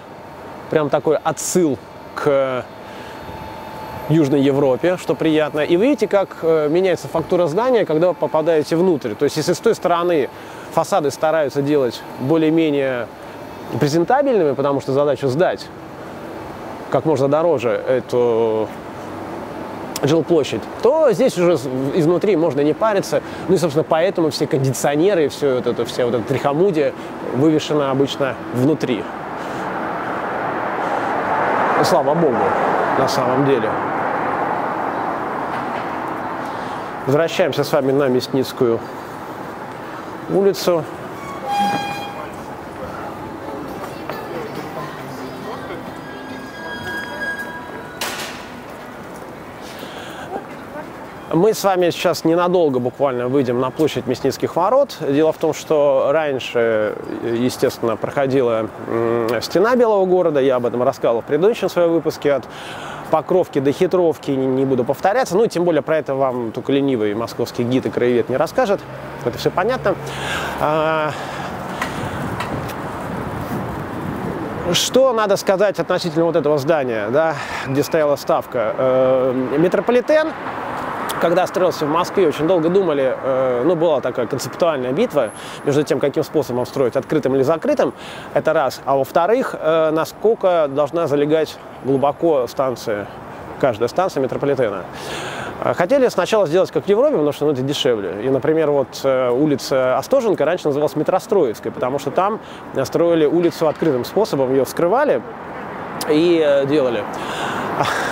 Прям такой отсыл к Южной Европе, что приятно. И вы видите, как меняется фактура здания, когда вы попадаете внутрь. То есть, если с той стороны фасады стараются делать более-менее презентабельными, потому что задача сдать как можно дороже эту жилплощадь, то здесь уже изнутри можно не париться. Ну и, собственно, поэтому все кондиционеры и все вот это, все вот это трихомудие вывешено обычно внутри. Слава Богу, на самом деле. Возвращаемся с вами на Мясницкую улицу. Мы с вами сейчас ненадолго буквально выйдем на площадь Мясницких ворот. Дело в том, что раньше, естественно, проходила стена Белого города. Я об этом рассказывал в предыдущем своем выпуске. От Покровки до Хитровки не буду повторяться. Ну, тем более, про это вам только ленивый московский гид и краевед не расскажет. Это все понятно. Что надо сказать относительно вот этого здания, да, где стояла ставка? Метрополитен, когда строился в Москве, очень долго думали, э, ну, была такая концептуальная битва между тем, каким способом строить, открытым или закрытым, это раз. А во-вторых, э, насколько должна залегать глубоко станция, каждая станция метрополитена. Хотели сначала сделать как в Европе, потому что ну, это дешевле. И, например, вот улица Остоженко раньше называлась Метростроицкой, потому что там строили улицу открытым способом, ее вскрывали и делали.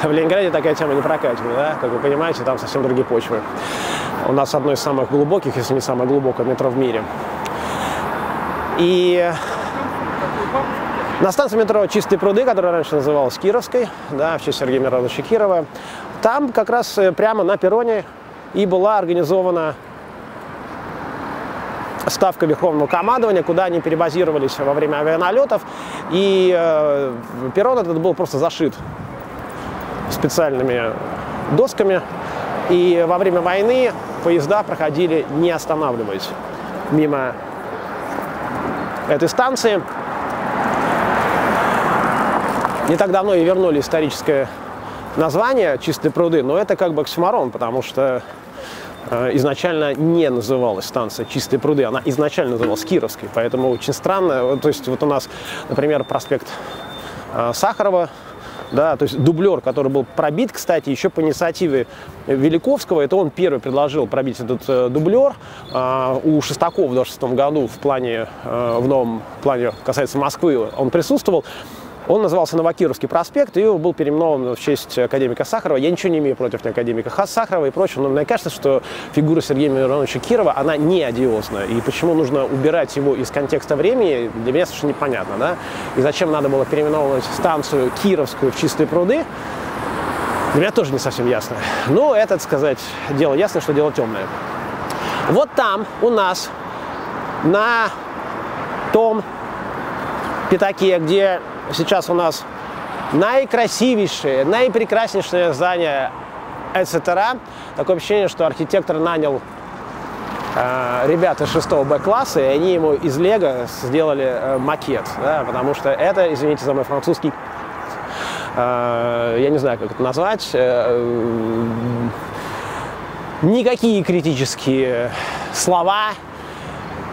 В Ленинграде такая тема не прокатила, да? Как вы понимаете, там совсем другие почвы. У нас одно из самых глубоких, если не самое глубокое метро в мире. И на станции метро «Чистые пруды», которая раньше называлась Кировской, да, в честь Сергея Мироновича Кирова, там как раз прямо на перроне и была организована ставка Верховного командования, куда они перебазировались во время авианалетов. И э, перрон этот был просто зашит специальными досками, И во время войны поезда проходили, не останавливаясь, мимо этой станции. Не так давно и вернули историческое название «Чистые пруды», но это как бы оксюморон, потому что изначально не называлась станция «Чистые пруды», она изначально называлась Кировской, поэтому очень странно. То есть вот у нас, например, проспект Сахарова, да, то есть дублер, который был пробит, кстати, еще по инициативе Великовского, это он первый предложил пробить этот дублер. У Шестакова в две тысячи шестом году в плане, в новом плане, касается Москвы, он присутствовал. Он назывался Новокировский проспект, и его был переименован в честь академика Сахарова. Я ничего не имею против академика Сахарова и прочего, но мне кажется, что фигура Сергея Мироновича Кирова, она не одиозна. И почему нужно убирать его из контекста времени, для меня совершенно непонятно, да? И зачем надо было переименовывать станцию Кировскую в Чистые пруды, для меня тоже не совсем ясно. Но это, так сказать, дело ясное, что дело темное. Вот там у нас на том пятаке, где сейчас у нас наикрасивейшее, наипрекраснейшее здание, et cetera. Такое ощущение, что архитектор нанял э, ребят из шестого бэ класса, и они ему из лего сделали э, макет, да, потому что это, извините за мой французский, э, я не знаю, как это назвать, э, э, никакие критические слова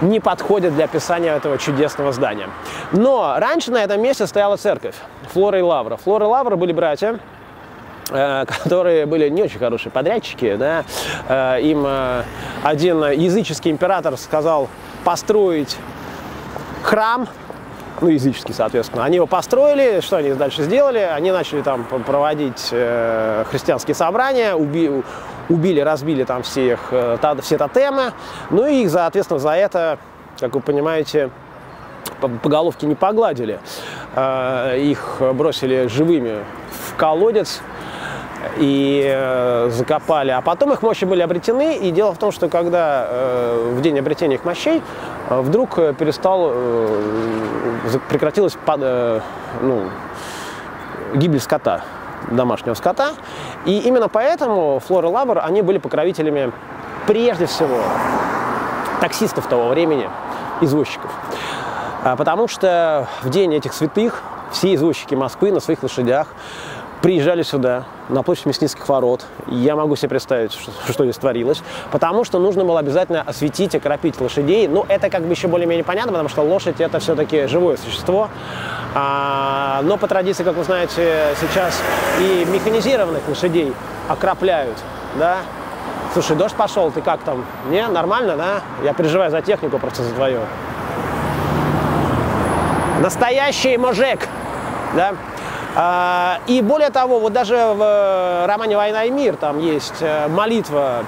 не подходят для описания этого чудесного здания. Но раньше на этом месте стояла церковь Флора и Лавра. Флора и Лавра были братья, которые были не очень хорошие подрядчики, да? Им один языческий император сказал построить храм, ну, языческий, соответственно. Они его построили, что они дальше сделали? Они начали там проводить христианские собрания, убили, убили разбили там все, их, все тотемы, ну и их, соответственно, за это, как вы понимаете, по головке не погладили. Их бросили живыми в колодец и закопали. А потом их мощи были обретены, и дело в том, что когда в день обретения их мощей вдруг перестал, прекратилась ну, гибель скота, домашнего скота. И именно поэтому Флора и Лавр, они были покровителями прежде всего таксистов того времени, извозчиков. Потому что в день этих святых все извозчики Москвы на своих лошадях приезжали сюда, на площадь Мясницких ворот. Я могу себе представить, что, что здесь творилось. Потому что нужно было обязательно осветить и окропить лошадей. Но это как бы еще более-менее понятно, потому что лошадь – это все-таки живое существо. А, но по традиции, как вы знаете, сейчас и механизированных лошадей окропляют, да? Слушай, дождь пошел, ты как там? Не, нормально, да? Я переживаю за технику, просто за твою. Настоящий мужик, да? И более того, вот даже в романе «Война и мир» там есть молитва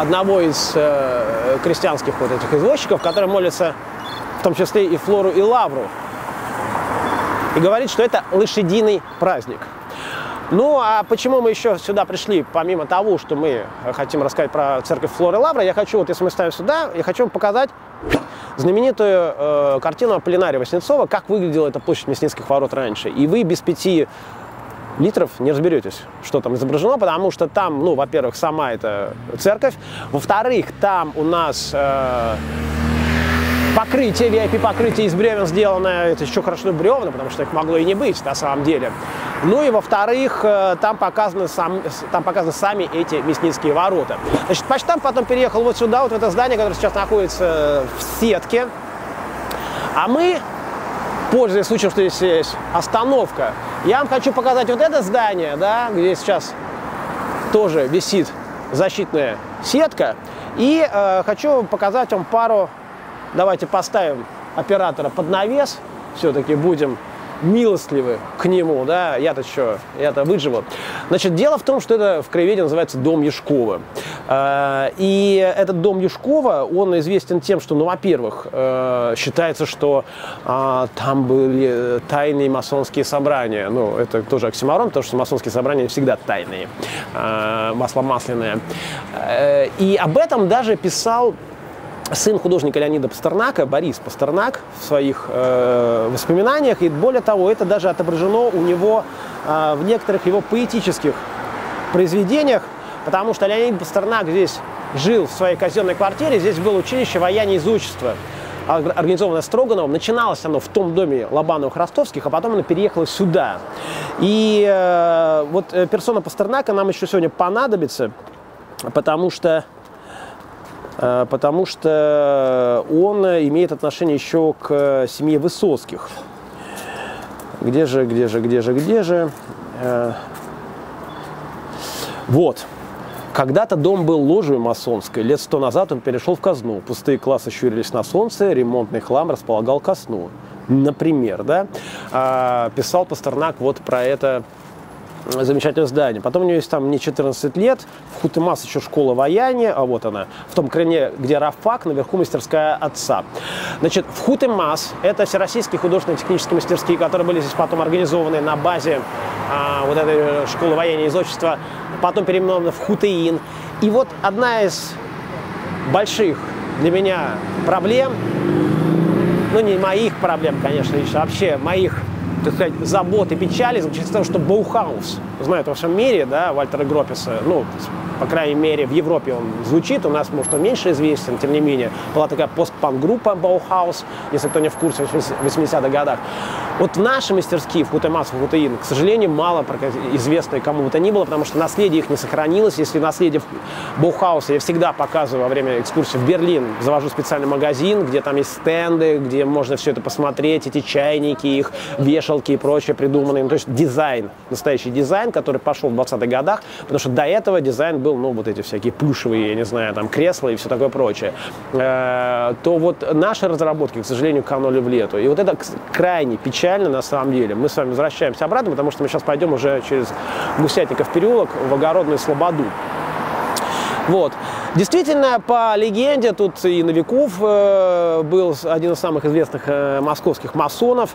одного из крестьянских вот этих извозчиков, который молится в том числе и Флору и Лавру, и говорит, что это лошадиный праздник. Ну, а почему мы еще сюда пришли, помимо того, что мы хотим рассказать про церковь Флоры и Лавры, я хочу, вот если мы ставим сюда, я хочу вам показать знаменитую э, картину Аполлинария Васнецова, как выглядела эта площадь Мясницких ворот раньше. И вы без пяти литров не разберетесь, что там изображено, потому что там, ну, во-первых, сама эта церковь, во-вторых, там у нас э, покрытие, ви ай пи-покрытие из бревен сделано, это еще хорошо бревна, потому что их могло и не быть на самом деле. Ну и, во-вторых, там показаны, сам, там показаны сами эти Мясницкие ворота. Значит, почтамт потом переехал вот сюда, вот в это здание, которое сейчас находится в сетке. А мы, пользуясь случаем, что здесь есть остановка, я вам хочу показать вот это здание, да, где сейчас тоже висит защитная сетка. И э, хочу показать вам пару... Давайте поставим оператора под навес, все-таки будем милостливы к нему, да, я-то что, я-то выживу. Значит, дело в том, что это в краеведе называется дом Яшкова. И этот дом Яшкова, он известен тем, что, ну, во-первых, считается, что там были тайные масонские собрания. Ну, это тоже оксюморон, потому что масонские собрания всегда тайные, масломасляные. И об этом даже писал сын художника Леонида Пастернака, Борис Пастернак, в своих э, воспоминаниях. И более того, это даже отображено у него э, в некоторых его поэтических произведениях. Потому что Леонид Пастернак здесь жил в своей казенной квартире, здесь было училище ваяния и зодчества, организованное Строгановым. Начиналось оно в том доме Лобановых-Ростовских, а потом оно переехало сюда. И э, вот э, персона Пастернака нам еще сегодня понадобится, потому что, э, потому что он имеет отношение еще к семье Высоцких. Где же, где же, где же, где же? Э, вот. Когда-то дом был ложей масонской, лет сто назад он перешел в казну. Пустые классы щурились на солнце, ремонтный хлам располагал ко сну. Например, да? А, писал Пастернак вот про это замечательное здание. Потом у него есть там не четырнадцать лет, в Вхутемас еще школа ваяния, а вот она, в том крыле, где рафак, наверху мастерская отца. Значит, в Вхутемас это всероссийские художественно-технические мастерские, которые были здесь потом организованы на базе а, вот этой школы ваяния и зодчества, потом переименована в Вхутеин. И вот одна из больших для меня проблем, ну не моих проблем, конечно, лично, вообще моих, так сказать, забот и печали заключается в том, что Баухаус знают во всем мире, да, Вальтера Грописа, ну, по крайней мере, в Европе он звучит, у нас, может, он меньше известен, тем не менее, была такая постпанк-группа Баухаус, если кто не в курсе, в восьмидесятых годах. Вот наши мастерские в Вхутемас, Вхутеин, к сожалению, мало известны кому бы то ни было, потому что наследие их не сохранилось. Если наследие Баухауса, я всегда показываю во время экскурсии в Берлин, завожу специальный магазин, где там есть стенды, где можно все это посмотреть, эти чайники, их вешал и прочее придуманные, ну, то есть дизайн, настоящий дизайн, который пошел в двадцатых годах, потому что до этого дизайн был, ну, вот эти всякие плюшевые, я не знаю, там, кресла и все такое прочее, э-э, то вот наши разработки, к сожалению, канули в лету. И вот это крайне печально, на самом деле. Мы с вами возвращаемся обратно, потому что мы сейчас пойдем уже через Гусятников переулок в Огородную Слободу. Вот. Действительно, по легенде, тут и Новиков э-э, был один из самых известных э-э, московских масонов,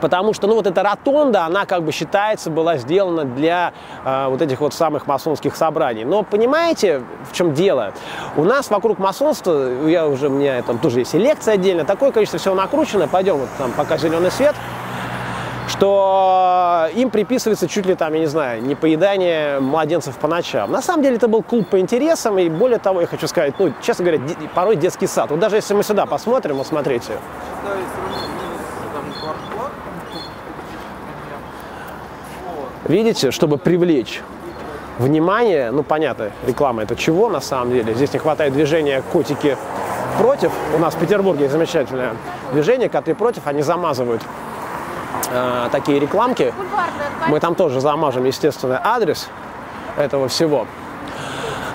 потому что, ну, вот эта ротонда, она как бы считается была сделана для э, вот этих вот самых масонских собраний. Но понимаете, в чем дело? У нас вокруг масонства, я уже, у меня там тоже есть и лекция отдельно, такое количество всего накручено, пойдем вот там пока зеленый свет, что им приписывается чуть ли там, я не знаю, не поедание младенцев по ночам. На самом деле это был клуб по интересам, и более того, я хочу сказать, ну, честно говоря, порой детский сад. Вот даже если мы сюда посмотрим, вот смотрите. Видите, чтобы привлечь внимание, ну понятно, реклама это чего на самом деле, здесь не хватает движения «Котики против», у нас в Петербурге замечательное движение «Коты против», они замазывают э, такие рекламки, мы там тоже замажем, естественно, адрес этого всего.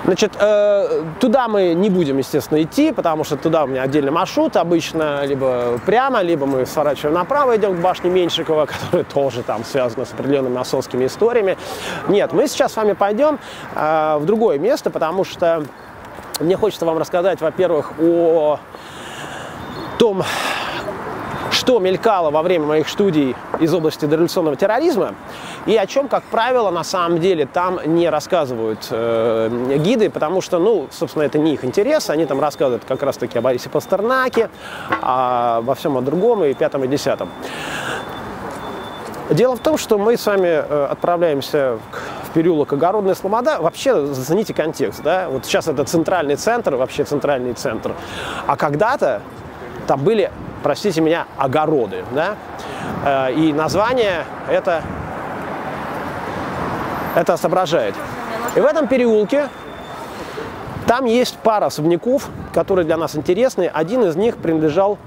Значит, э, туда мы не будем, естественно, идти, потому что туда у меня отдельный маршрут, обычно либо прямо, либо мы сворачиваем направо, идем к башне Меньшикова, которая тоже там связана с определенными масонскими историями. Нет, мы сейчас с вами пойдем э, в другое место, потому что мне хочется вам рассказать, во-первых, о том, что мелькало во время моих студий из области дореволюционного терроризма и о чем, как правило, на самом деле там не рассказывают э, гиды, потому что, ну, собственно, это не их интерес, они там рассказывают как раз-таки о Борисе Пастернаке, обо всем о другом и пятом, и десятом. Дело в том, что мы с вами отправляемся в переулок Огородная Слобода. Вообще, зацените контекст, да, вот сейчас это центральный центр, вообще центральный центр, а когда-то там были, простите меня, огороды, да? И название это, это соображает. И в этом переулке там есть пара особняков, которые для нас интересны. Один из них принадлежал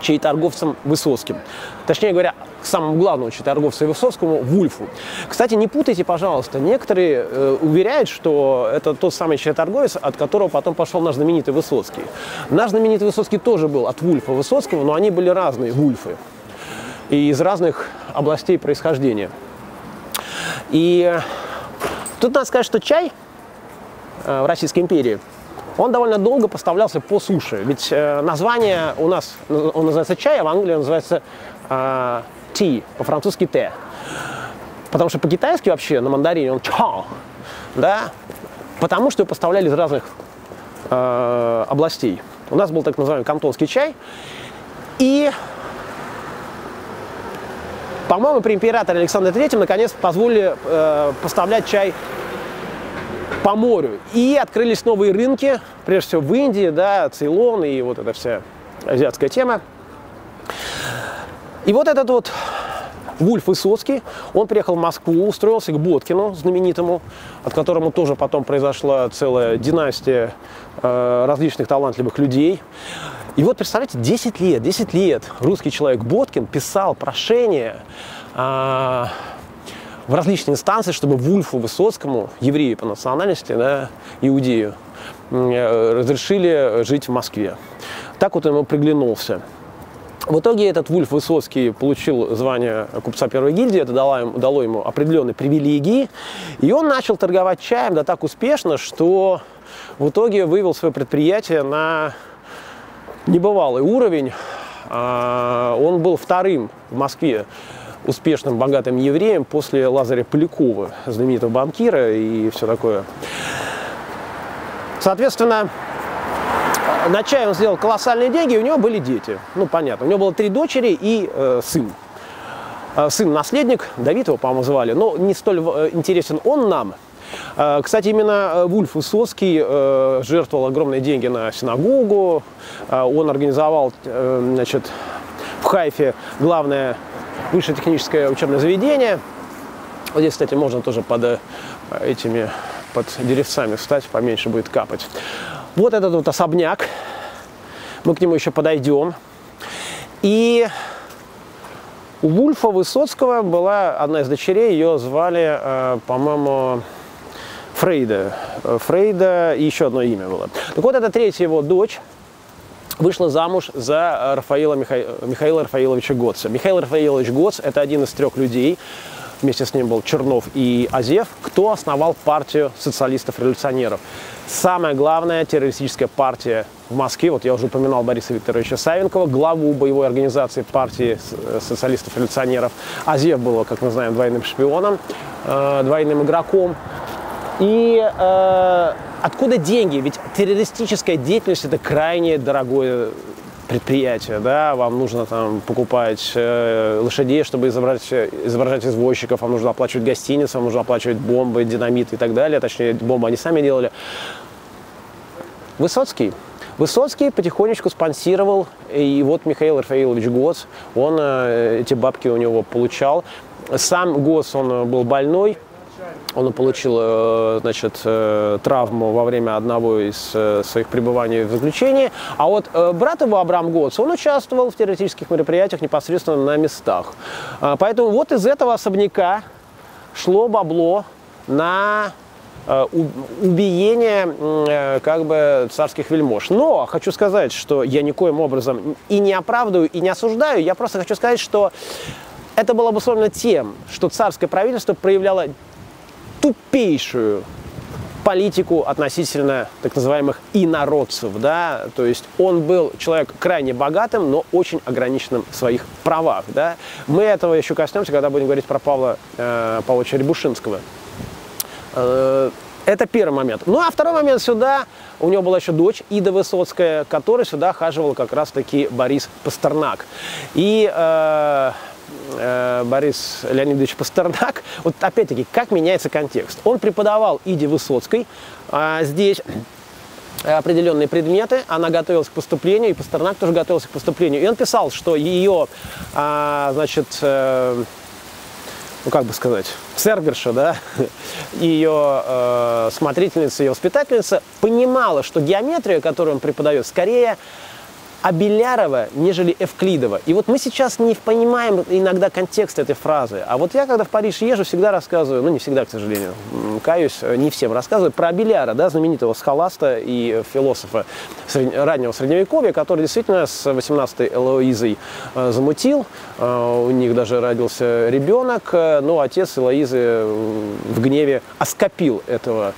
чаеторговцам Высоцким. Точнее говоря, к самому главному чаеторговцу Высоцкому, Вульфу. Кстати, не путайте, пожалуйста, некоторые э, уверяют, что это тот самый чаеторговец, от которого потом пошел наш знаменитый Высоцкий. Наш знаменитый Высоцкий тоже был от Вульфа Высоцкого, но они были разные, Вульфы, и из разных областей происхождения. И тут надо сказать, что чай э, в Российской империи, он довольно долго поставлялся по суше, ведь э, название у нас, он называется чай, а в Англии он называется э, ти, по-французски те, потому что по-китайски вообще на мандарине он чао, да, потому что его поставляли из разных э, областей. У нас был так называемый кантонский чай, и, по-моему, при императоре Александре Третьем наконец позволили э, поставлять чай по морю. И открылись новые рынки, прежде всего в Индии, да, Цейлон и вот эта вся азиатская тема. И вот этот вот Вульф Высоцкий, он приехал в Москву, устроился к Боткину, знаменитому, от которого тоже потом произошла целая династия э, различных талантливых людей. И вот, представляете, десять лет, десять лет русский человек Боткин писал прошение э, в различные инстанции, чтобы Вульфу Высоцкому, еврею по национальности, да, иудею, э, разрешили жить в Москве. Так вот он ему приглянулся. В итоге этот Вульф Высоцкий получил звание купца первой гильдии, это дало, дало ему определенные привилегии, и он начал торговать чаем, да так успешно, что в итоге вывел свое предприятие на небывалый уровень. Он был вторым в Москве успешным богатым евреем после Лазаря Полякова, знаменитого банкира и все такое. Соответственно, на чай он сделал колоссальные деньги, и у него были дети. Ну, понятно. У него было три дочери и э, сын. Э, Сын-наследник, Давид его, по-моему, звали. Но не столь э, интересен он нам. Э, кстати, именно Вульф Высоцкий э, жертвовал огромные деньги на синагогу. Э, он организовал э, значит, в Хайфе главное высшее техническое учебное заведение. Вот здесь, кстати, можно тоже под э, этими под деревцами встать, поменьше будет капать. Вот этот вот особняк, мы к нему еще подойдем. И у Вульфа Высоцкого была одна из дочерей, ее звали, по-моему, Фрейда. Фрейда и еще одно имя было. Так вот, это третья его дочь вышла замуж за Рафаила Миха... Михаила Рафаиловича Гоца. Михаил Рафаилович Гоц – это один из трех людей, вместе с ним был Чернов и Азев, кто основал партию социалистов-революционеров. Самая главная террористическая партия в Москве, вот я уже упоминал Бориса Викторовича Савинкова, главу боевой организации партии социалистов-революционеров. Азев был, как мы знаем, двойным шпионом, э, двойным игроком. И э, откуда деньги? Ведь террористическая деятельность – это крайне дорогое предприятие, да, вам нужно там покупать э, лошадей, чтобы изображать, изображать извозчиков, вам нужно оплачивать гостиницу, вам нужно оплачивать бомбы, динамит и так далее, точнее, бомбы они сами делали. Высоцкий. Высоцкий потихонечку спонсировал, и вот Михаил Рафаилович Гоц, он э, эти бабки у него получал. Сам Гоц, он был больной, он получил, значит, травму во время одного из своих пребываний в заключении. А вот брат его, Абрам Гоц, он участвовал в террористических мероприятиях непосредственно на местах. Поэтому вот из этого особняка шло бабло на убиение, как бы, царских вельмож. Но хочу сказать, что я никоим образом и не оправдываю, и не осуждаю. Я просто хочу сказать, что это было обусловлено тем, что царское правительство проявляло тупейшую политику относительно так называемых инородцев, да, то есть он был человек крайне богатым, но очень ограниченным в своих правах, да. Мы этого еще коснемся, когда будем говорить про Павла э, Павловича Рябушинского. Э, это первый момент. Ну а второй момент, сюда у него была еще дочь Ида Высоцкая, которая сюда хаживал как раз-таки Борис Пастернак. И э, Борис Леонидович Пастернак, вот опять-таки, как меняется контекст. Он преподавал Иде Высоцкой а, здесь определенные предметы, она готовилась к поступлению, и Пастернак тоже готовился к поступлению. И он писал, что ее, а, значит, а, ну как бы сказать, серверша, да, ее а, смотрительница, ее воспитательница понимала, что геометрия, которую он преподает, скорее Абелярова, нежели Эвклидова. И вот мы сейчас не понимаем иногда контекст этой фразы. А вот я, когда в Париж езжу, всегда рассказываю, ну не всегда, к сожалению, каюсь, не всем рассказываю, про Абеляра, да, знаменитого схоласта и философа раннего Средневековья, который действительно с восемнадцатой Элоизой замутил. У них даже родился ребенок, но отец Элоизы в гневе оскопил этого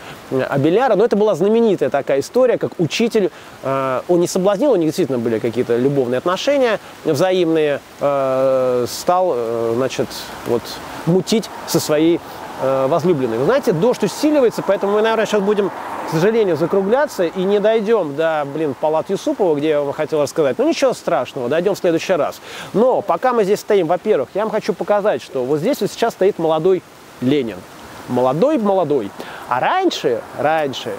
Абеляра. Но это была знаменитая такая история, как учитель, он не соблазнил, у них действительно были какие-то любовные отношения взаимные, э, стал, э, значит, вот, мутить со своей э, возлюбленной. Вы знаете, дождь усиливается, поэтому мы, наверное, сейчас будем, к сожалению, закругляться и не дойдем до, блин, Палат Юсупова, где я вам хотел рассказать. Ну, ничего страшного, дойдем в следующий раз. Но пока мы здесь стоим, во-первых, я вам хочу показать, что вот здесь вот сейчас стоит молодой Ленин. Молодой-молодой. А раньше, раньше,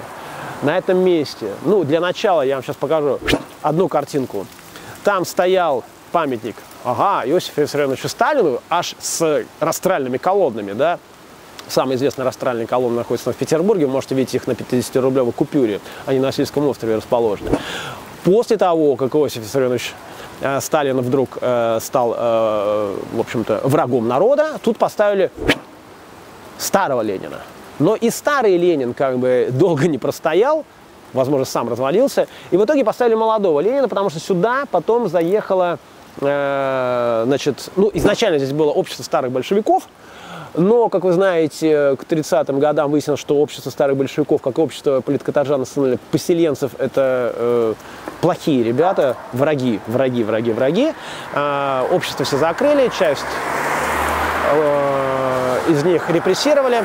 на этом месте, ну, для начала я вам сейчас покажу одну картинку. Там стоял памятник, ага, Иосифу Виссарионовичу Сталину, аж с растральными колоннами, да. Самая известная растральная колонна находится в Петербурге, вы можете видеть их на пятидесятирублевой купюре, они на Васильевском острове расположены. После того, как Иосиф Виссарионович Сталин вдруг э, стал, э, в общем-то, врагом народа, тут поставили старого Ленина. Но и старый Ленин как бы долго не простоял, возможно, сам развалился, и в итоге поставили молодого Ленина, потому что сюда потом заехала, э, значит, ну, изначально здесь было общество старых большевиков, но, как вы знаете, к тридцатым годам выяснилось, что общество старых большевиков, как и общество политкоторжан, поселенцев, это э, плохие ребята, враги, враги, враги, враги. Э, общество все закрыли, часть э, из них репрессировали.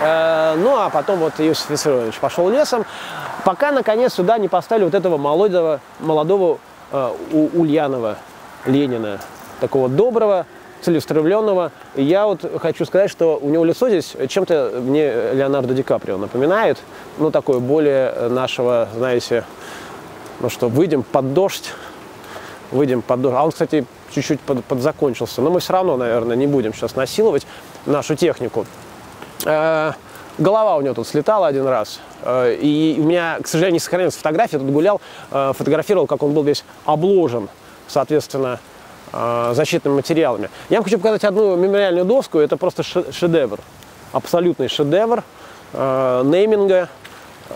Э, ну, а потом вот Иосиф Виссарионович пошел лесом, пока, наконец, сюда не поставили вот этого молодого, молодого э, Ульянова Ленина, такого доброго, целеустремленного. И я вот хочу сказать, что у него лицо здесь чем-то мне Леонардо Ди Каприо напоминает. Ну, такое более нашего, знаете, ну что, выйдем под дождь, выйдем под дождь. А он, кстати, чуть-чуть под, подзакончился. Но мы все равно, наверное, не будем сейчас насиловать нашу технику. Э-э- голова у него тут слетала один раз. Э-э- и у меня, к сожалению, не сохранилась фотография. Я тут гулял, э-э- фотографировал, как он был весь обложен, соответственно, защитными материалами. Я вам хочу показать одну мемориальную доску. Это просто шедевр, абсолютный шедевр э, нейминга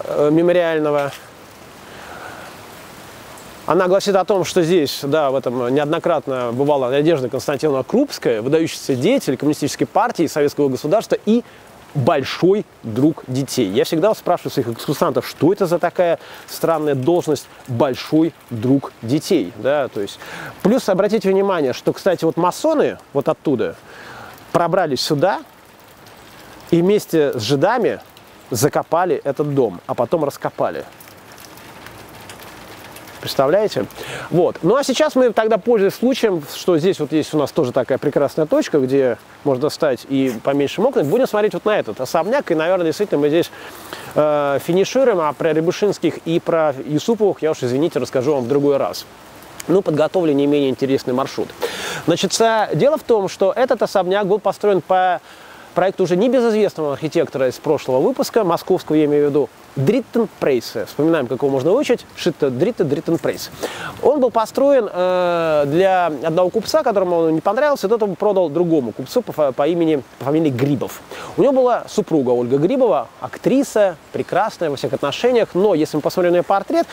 э, мемориального. Она гласит о том, что здесь, да, в этом неоднократно бывала Надежда Константиновна Крупская, выдающийся деятель коммунистической партии советского государства и большой друг детей. Я всегда спрашиваю своих экскурсантов, что это за такая странная должность — большой друг детей. Да, то есть. Плюс обратите внимание, что, кстати, вот масоны вот оттуда пробрались сюда и вместе с жидами закопали этот дом, а потом раскопали. Представляете? Вот. Ну а сейчас мы тогда, пользуясь случаем, что здесь вот есть у нас тоже такая прекрасная точка, где можно встать и поменьше мокнуть, будем смотреть вот на этот особняк. И, наверное, действительно мы здесь э, финишируем, а про Рябушинских и про Юсуповых я уж, извините, расскажу вам в другой раз. Ну, подготовлен не менее интересный маршрут. Значит, дело в том, что этот особняк был построен по проекту уже небезызвестного архитектора из прошлого выпуска, московского, я имею в виду, Дриттен Прейса. Вспоминаем, как его можно выучить. Шитта Дритта Дриттен Прейс. Он был построен э, для одного купца, которому он не понравился, и тот его продал другому купцу по, по имени, по фамилии Грибов. У него была супруга Ольга Грибова, актриса, прекрасная во всех отношениях, но если мы посмотрим на ее портрет,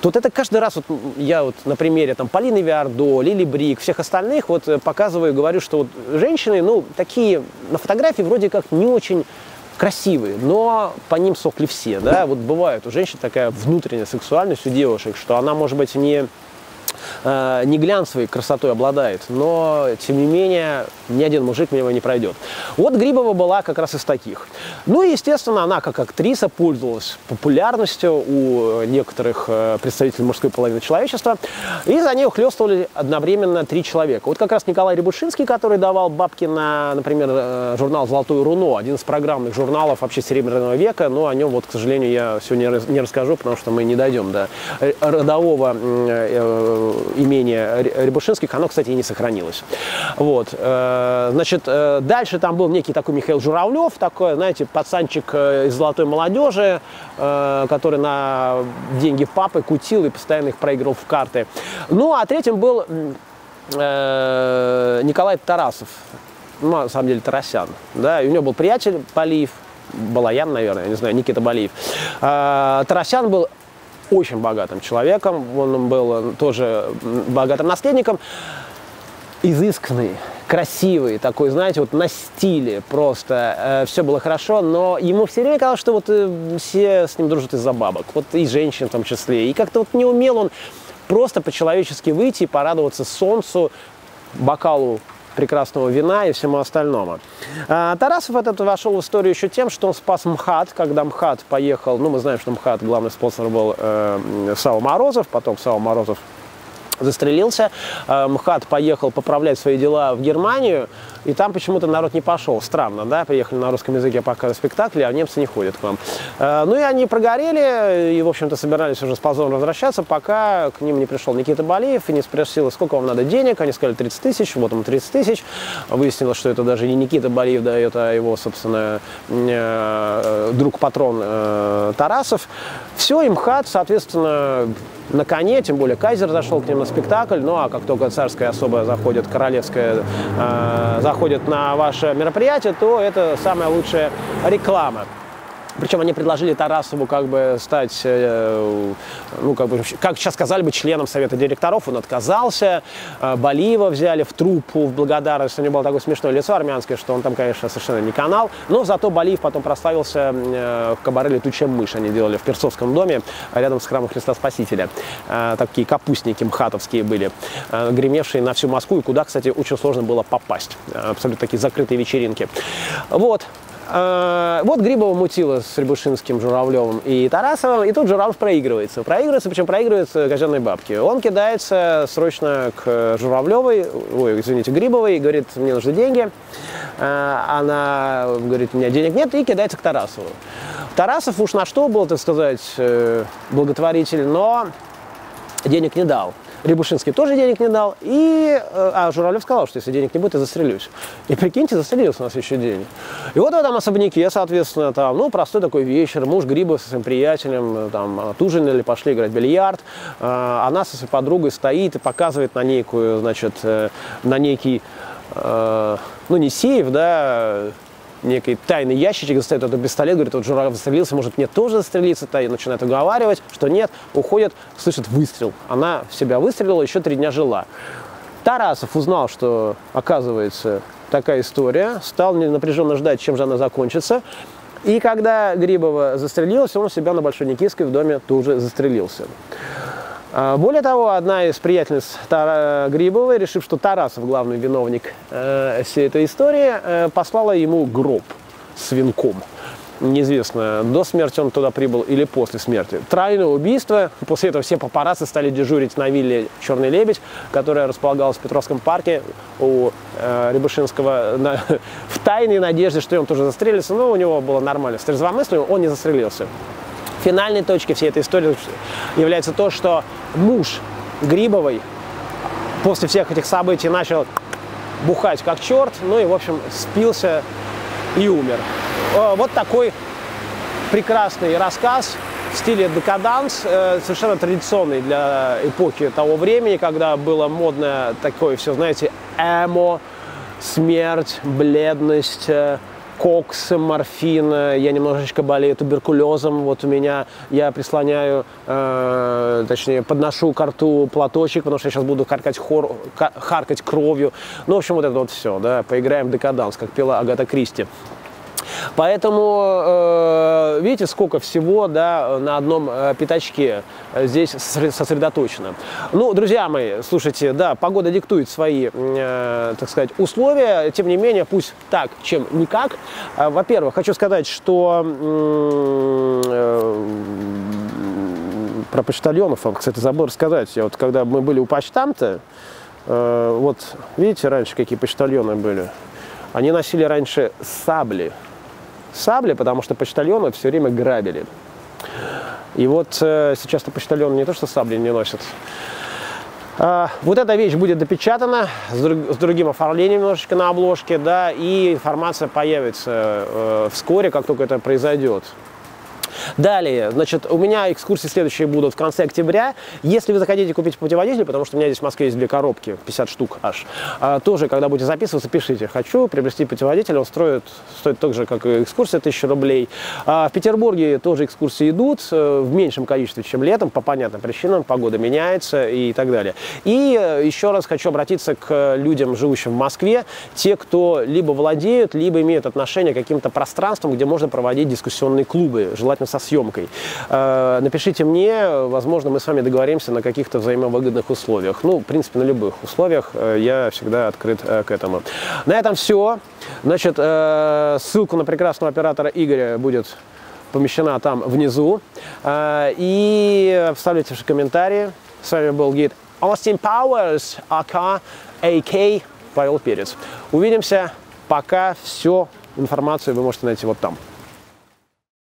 то вот это каждый раз вот я вот на примере там Полины Виардо, Лили Брик, всех остальных вот показываю, говорю, что вот женщины, ну, такие на фотографии вроде как не очень красивые, но по ним сохли все, да, вот бывает у женщин такая внутренняя сексуальность у девушек, что она, может быть, не, э, не глянцевой красотой обладает, но, тем не менее, ни один мужик мимо не пройдет. Вот Грибова была как раз из таких. Ну и, естественно, она как актриса пользовалась популярностью у некоторых э, представителей мужской половины человечества, и за ней ухлёстывали одновременно три человека. Вот как раз Николай Рябушинский, который давал бабки на, например, э, журнал «Золотое руно», один из программных журналов вообще Серебряного века, но о нем, вот, к сожалению, я сегодня не расскажу, потому что мы не дойдем до родового э, э, имения Рябушинских, оно, кстати, и не сохранилось. Вот. Значит, дальше там был некий такой Михаил Журавлев, такой, знаете, пацанчик из золотой молодежи, который на деньги папы кутил и постоянно их проигрывал в карты. Ну, а третьим был Николай Тарасов, ну, на самом деле Тарасян, да, и у него был приятель Балиев, Балаян, наверное, я не знаю, Никита Балиев. Тарасян был очень богатым человеком, он был тоже богатым наследником, изысканный, красивый, такой, знаете, вот на стиле просто. Э, все было хорошо, но ему все время казалось, что вот э, все с ним дружат из-за бабок, вот и женщин в том числе. И как-то вот не умел он просто по-человечески выйти и порадоваться солнцу, бокалу прекрасного вина и всему остальному. А, Тарасов этот вошел в историю еще тем, что он спас МХАТ, когда МХАТ поехал, ну мы знаем, что МХАТ главный спонсор был э, Савва Морозов, потом Савва Морозов застрелился. МХАТ поехал поправлять свои дела в Германию, и там почему-то народ не пошел. Странно, да? Приехали на русском языке показывать спектакли, а немцы не ходят к вам. Ну и они прогорели, и, в общем-то, собирались уже с позором возвращаться, пока к ним не пришел Никита Балиев и не спросил, сколько вам надо денег. Они сказали тридцать тысяч, вот он тридцать тысяч. Выяснилось, что это даже не Никита Балиев дает, а его, собственно, друг-патрон Тарасов. Все, МХАТ, соответственно, на коне, тем более кайзер зашел к ним на спектакль. Ну а как только царская особа заходит, королевская э, заходит на ваше мероприятие, то это самая лучшая реклама. Причем они предложили Тарасову как бы стать, ну, как бы, как сейчас сказали бы, членом совета директоров. Он отказался. Балиева взяли в труппу в благодарность. У него было такое смешное лицо армянское, что он там, конечно, совершенно не канал. Но зато Балиев потом прославился в кабаре «Летучая мышь». Они делали в Перцовском доме, рядом с храмом Христа Спасителя. Такие капустники мхатовские были, гремевшие на всю Москву. И куда, кстати, очень сложно было попасть. Абсолютно такие закрытые вечеринки. Вот. Вот Грибова мутила с Рябушинским, Журавлевым и Тарасовым, и тут Журавлев проигрывается. Проигрывается, причем проигрывается казенной бабке. Он кидается срочно к Журавлевой, ой, извините, Грибовой, и говорит, мне нужны деньги. Она говорит, у меня денег нет, и кидается к Тарасову. Тарасов уж на что был, так сказать, благотворитель, но денег не дал. Рябушинский тоже денег не дал, и, а Журавлев сказал, что если денег не будет, я застрелюсь. И прикиньте, застрелился у нас еще день. И вот в этом особняке, соответственно, там, ну, простой такой вечер, муж Грибов со своим приятелем, там, отужинали, пошли играть в бильярд, она со своей подругой стоит и показывает на некую, значит, на некий, ну, не сейф, да, некий тайный ящичек, достает этот пистолет, говорит, вот Журавлев застрелился, может, мне тоже застрелиться, та и начинает уговаривать, что нет, уходит, слышит выстрел. Она в себя выстрелила, еще три дня жила. Тарасов узнал, что, оказывается, такая история, стал напряженно ждать, чем же она закончится. И когда Грибова застрелилась, он у себя на Большой Никитской в доме тоже застрелился. Более того, одна из приятельниц Тара Грибовой, решив, что Тарасов главный виновник э, всей этой истории, э, послала ему гроб с венком. Неизвестно, до смерти он туда прибыл или после смерти. Тройное убийство. После этого все папарацци стали дежурить на вилле «Черный лебедь», которая располагалась в Петровском парке у э, Рябушинского, на, в тайной надежде, что он тоже застрелился. Но у него было нормально с трезвомыслием, он не застрелился. Финальной точкой всей этой истории является то, что муж Грибовой после всех этих событий начал бухать как черт, ну и, в общем, спился и умер. Вот такой прекрасный рассказ в стиле декаданс, совершенно традиционный для эпохи того времени, когда было модно такое все, знаете, эмо, смерть, бледность, кокс, морфин, я немножечко болею туберкулезом, вот у меня, я прислоняю, э, точнее, подношу к рту платочек, потому что я сейчас буду харкать, хор, харкать кровью. Ну, в общем, вот это вот все, да, поиграем в декаданс, как пела Агата Кристи. Поэтому, э, видите, сколько всего, да, на одном э, пятачке здесь сосредоточено. Ну, друзья мои, слушайте, да, погода диктует свои, э, так сказать, условия. Тем не менее, пусть так, чем никак. Во-первых, хочу сказать, что э, про почтальонов, кстати, забыл рассказать. Я вот, когда мы были у почтамта, э, вот, видите, раньше какие почтальоны были. Они носили раньше сабли. Сабли, потому что почтальоны все время грабили. И вот э, сейчас-то почтальоны не то что сабли не носят. Э, вот эта вещь будет допечатана с, друг, с другим оформлением немножечко на обложке, да, и информация появится э, вскоре, как только это произойдет. Далее, значит, у меня экскурсии следующие будут в конце октября. Если вы захотите купить путеводитель, потому что у меня здесь в Москве есть две коробки, пятьдесят штук аж, а, тоже, когда будете записываться, пишите. Хочу приобрести путеводитель, он стоит, стоит так же, как и экскурсия, тысяча рублей. А в Петербурге тоже экскурсии идут в меньшем количестве, чем летом, по понятным причинам, погода меняется и так далее. И еще раз хочу обратиться к людям, живущим в Москве, те, кто либо владеют, либо имеют отношение к каким-то пространствам, где можно проводить дискуссионные клубы, желательно со съемкой. Напишите мне, возможно, мы с вами договоримся на каких-то взаимовыгодных условиях. Ну, в принципе, на любых условиях, я всегда открыт к этому. На этом все. Значит, ссылку на прекрасного оператора Игоря будет помещена там внизу. И оставляйте ваши комментарии. С вами был гид Austin Powers, АК, АК, Павел Перец. Увидимся. Пока. Всю информацию вы можете найти вот там.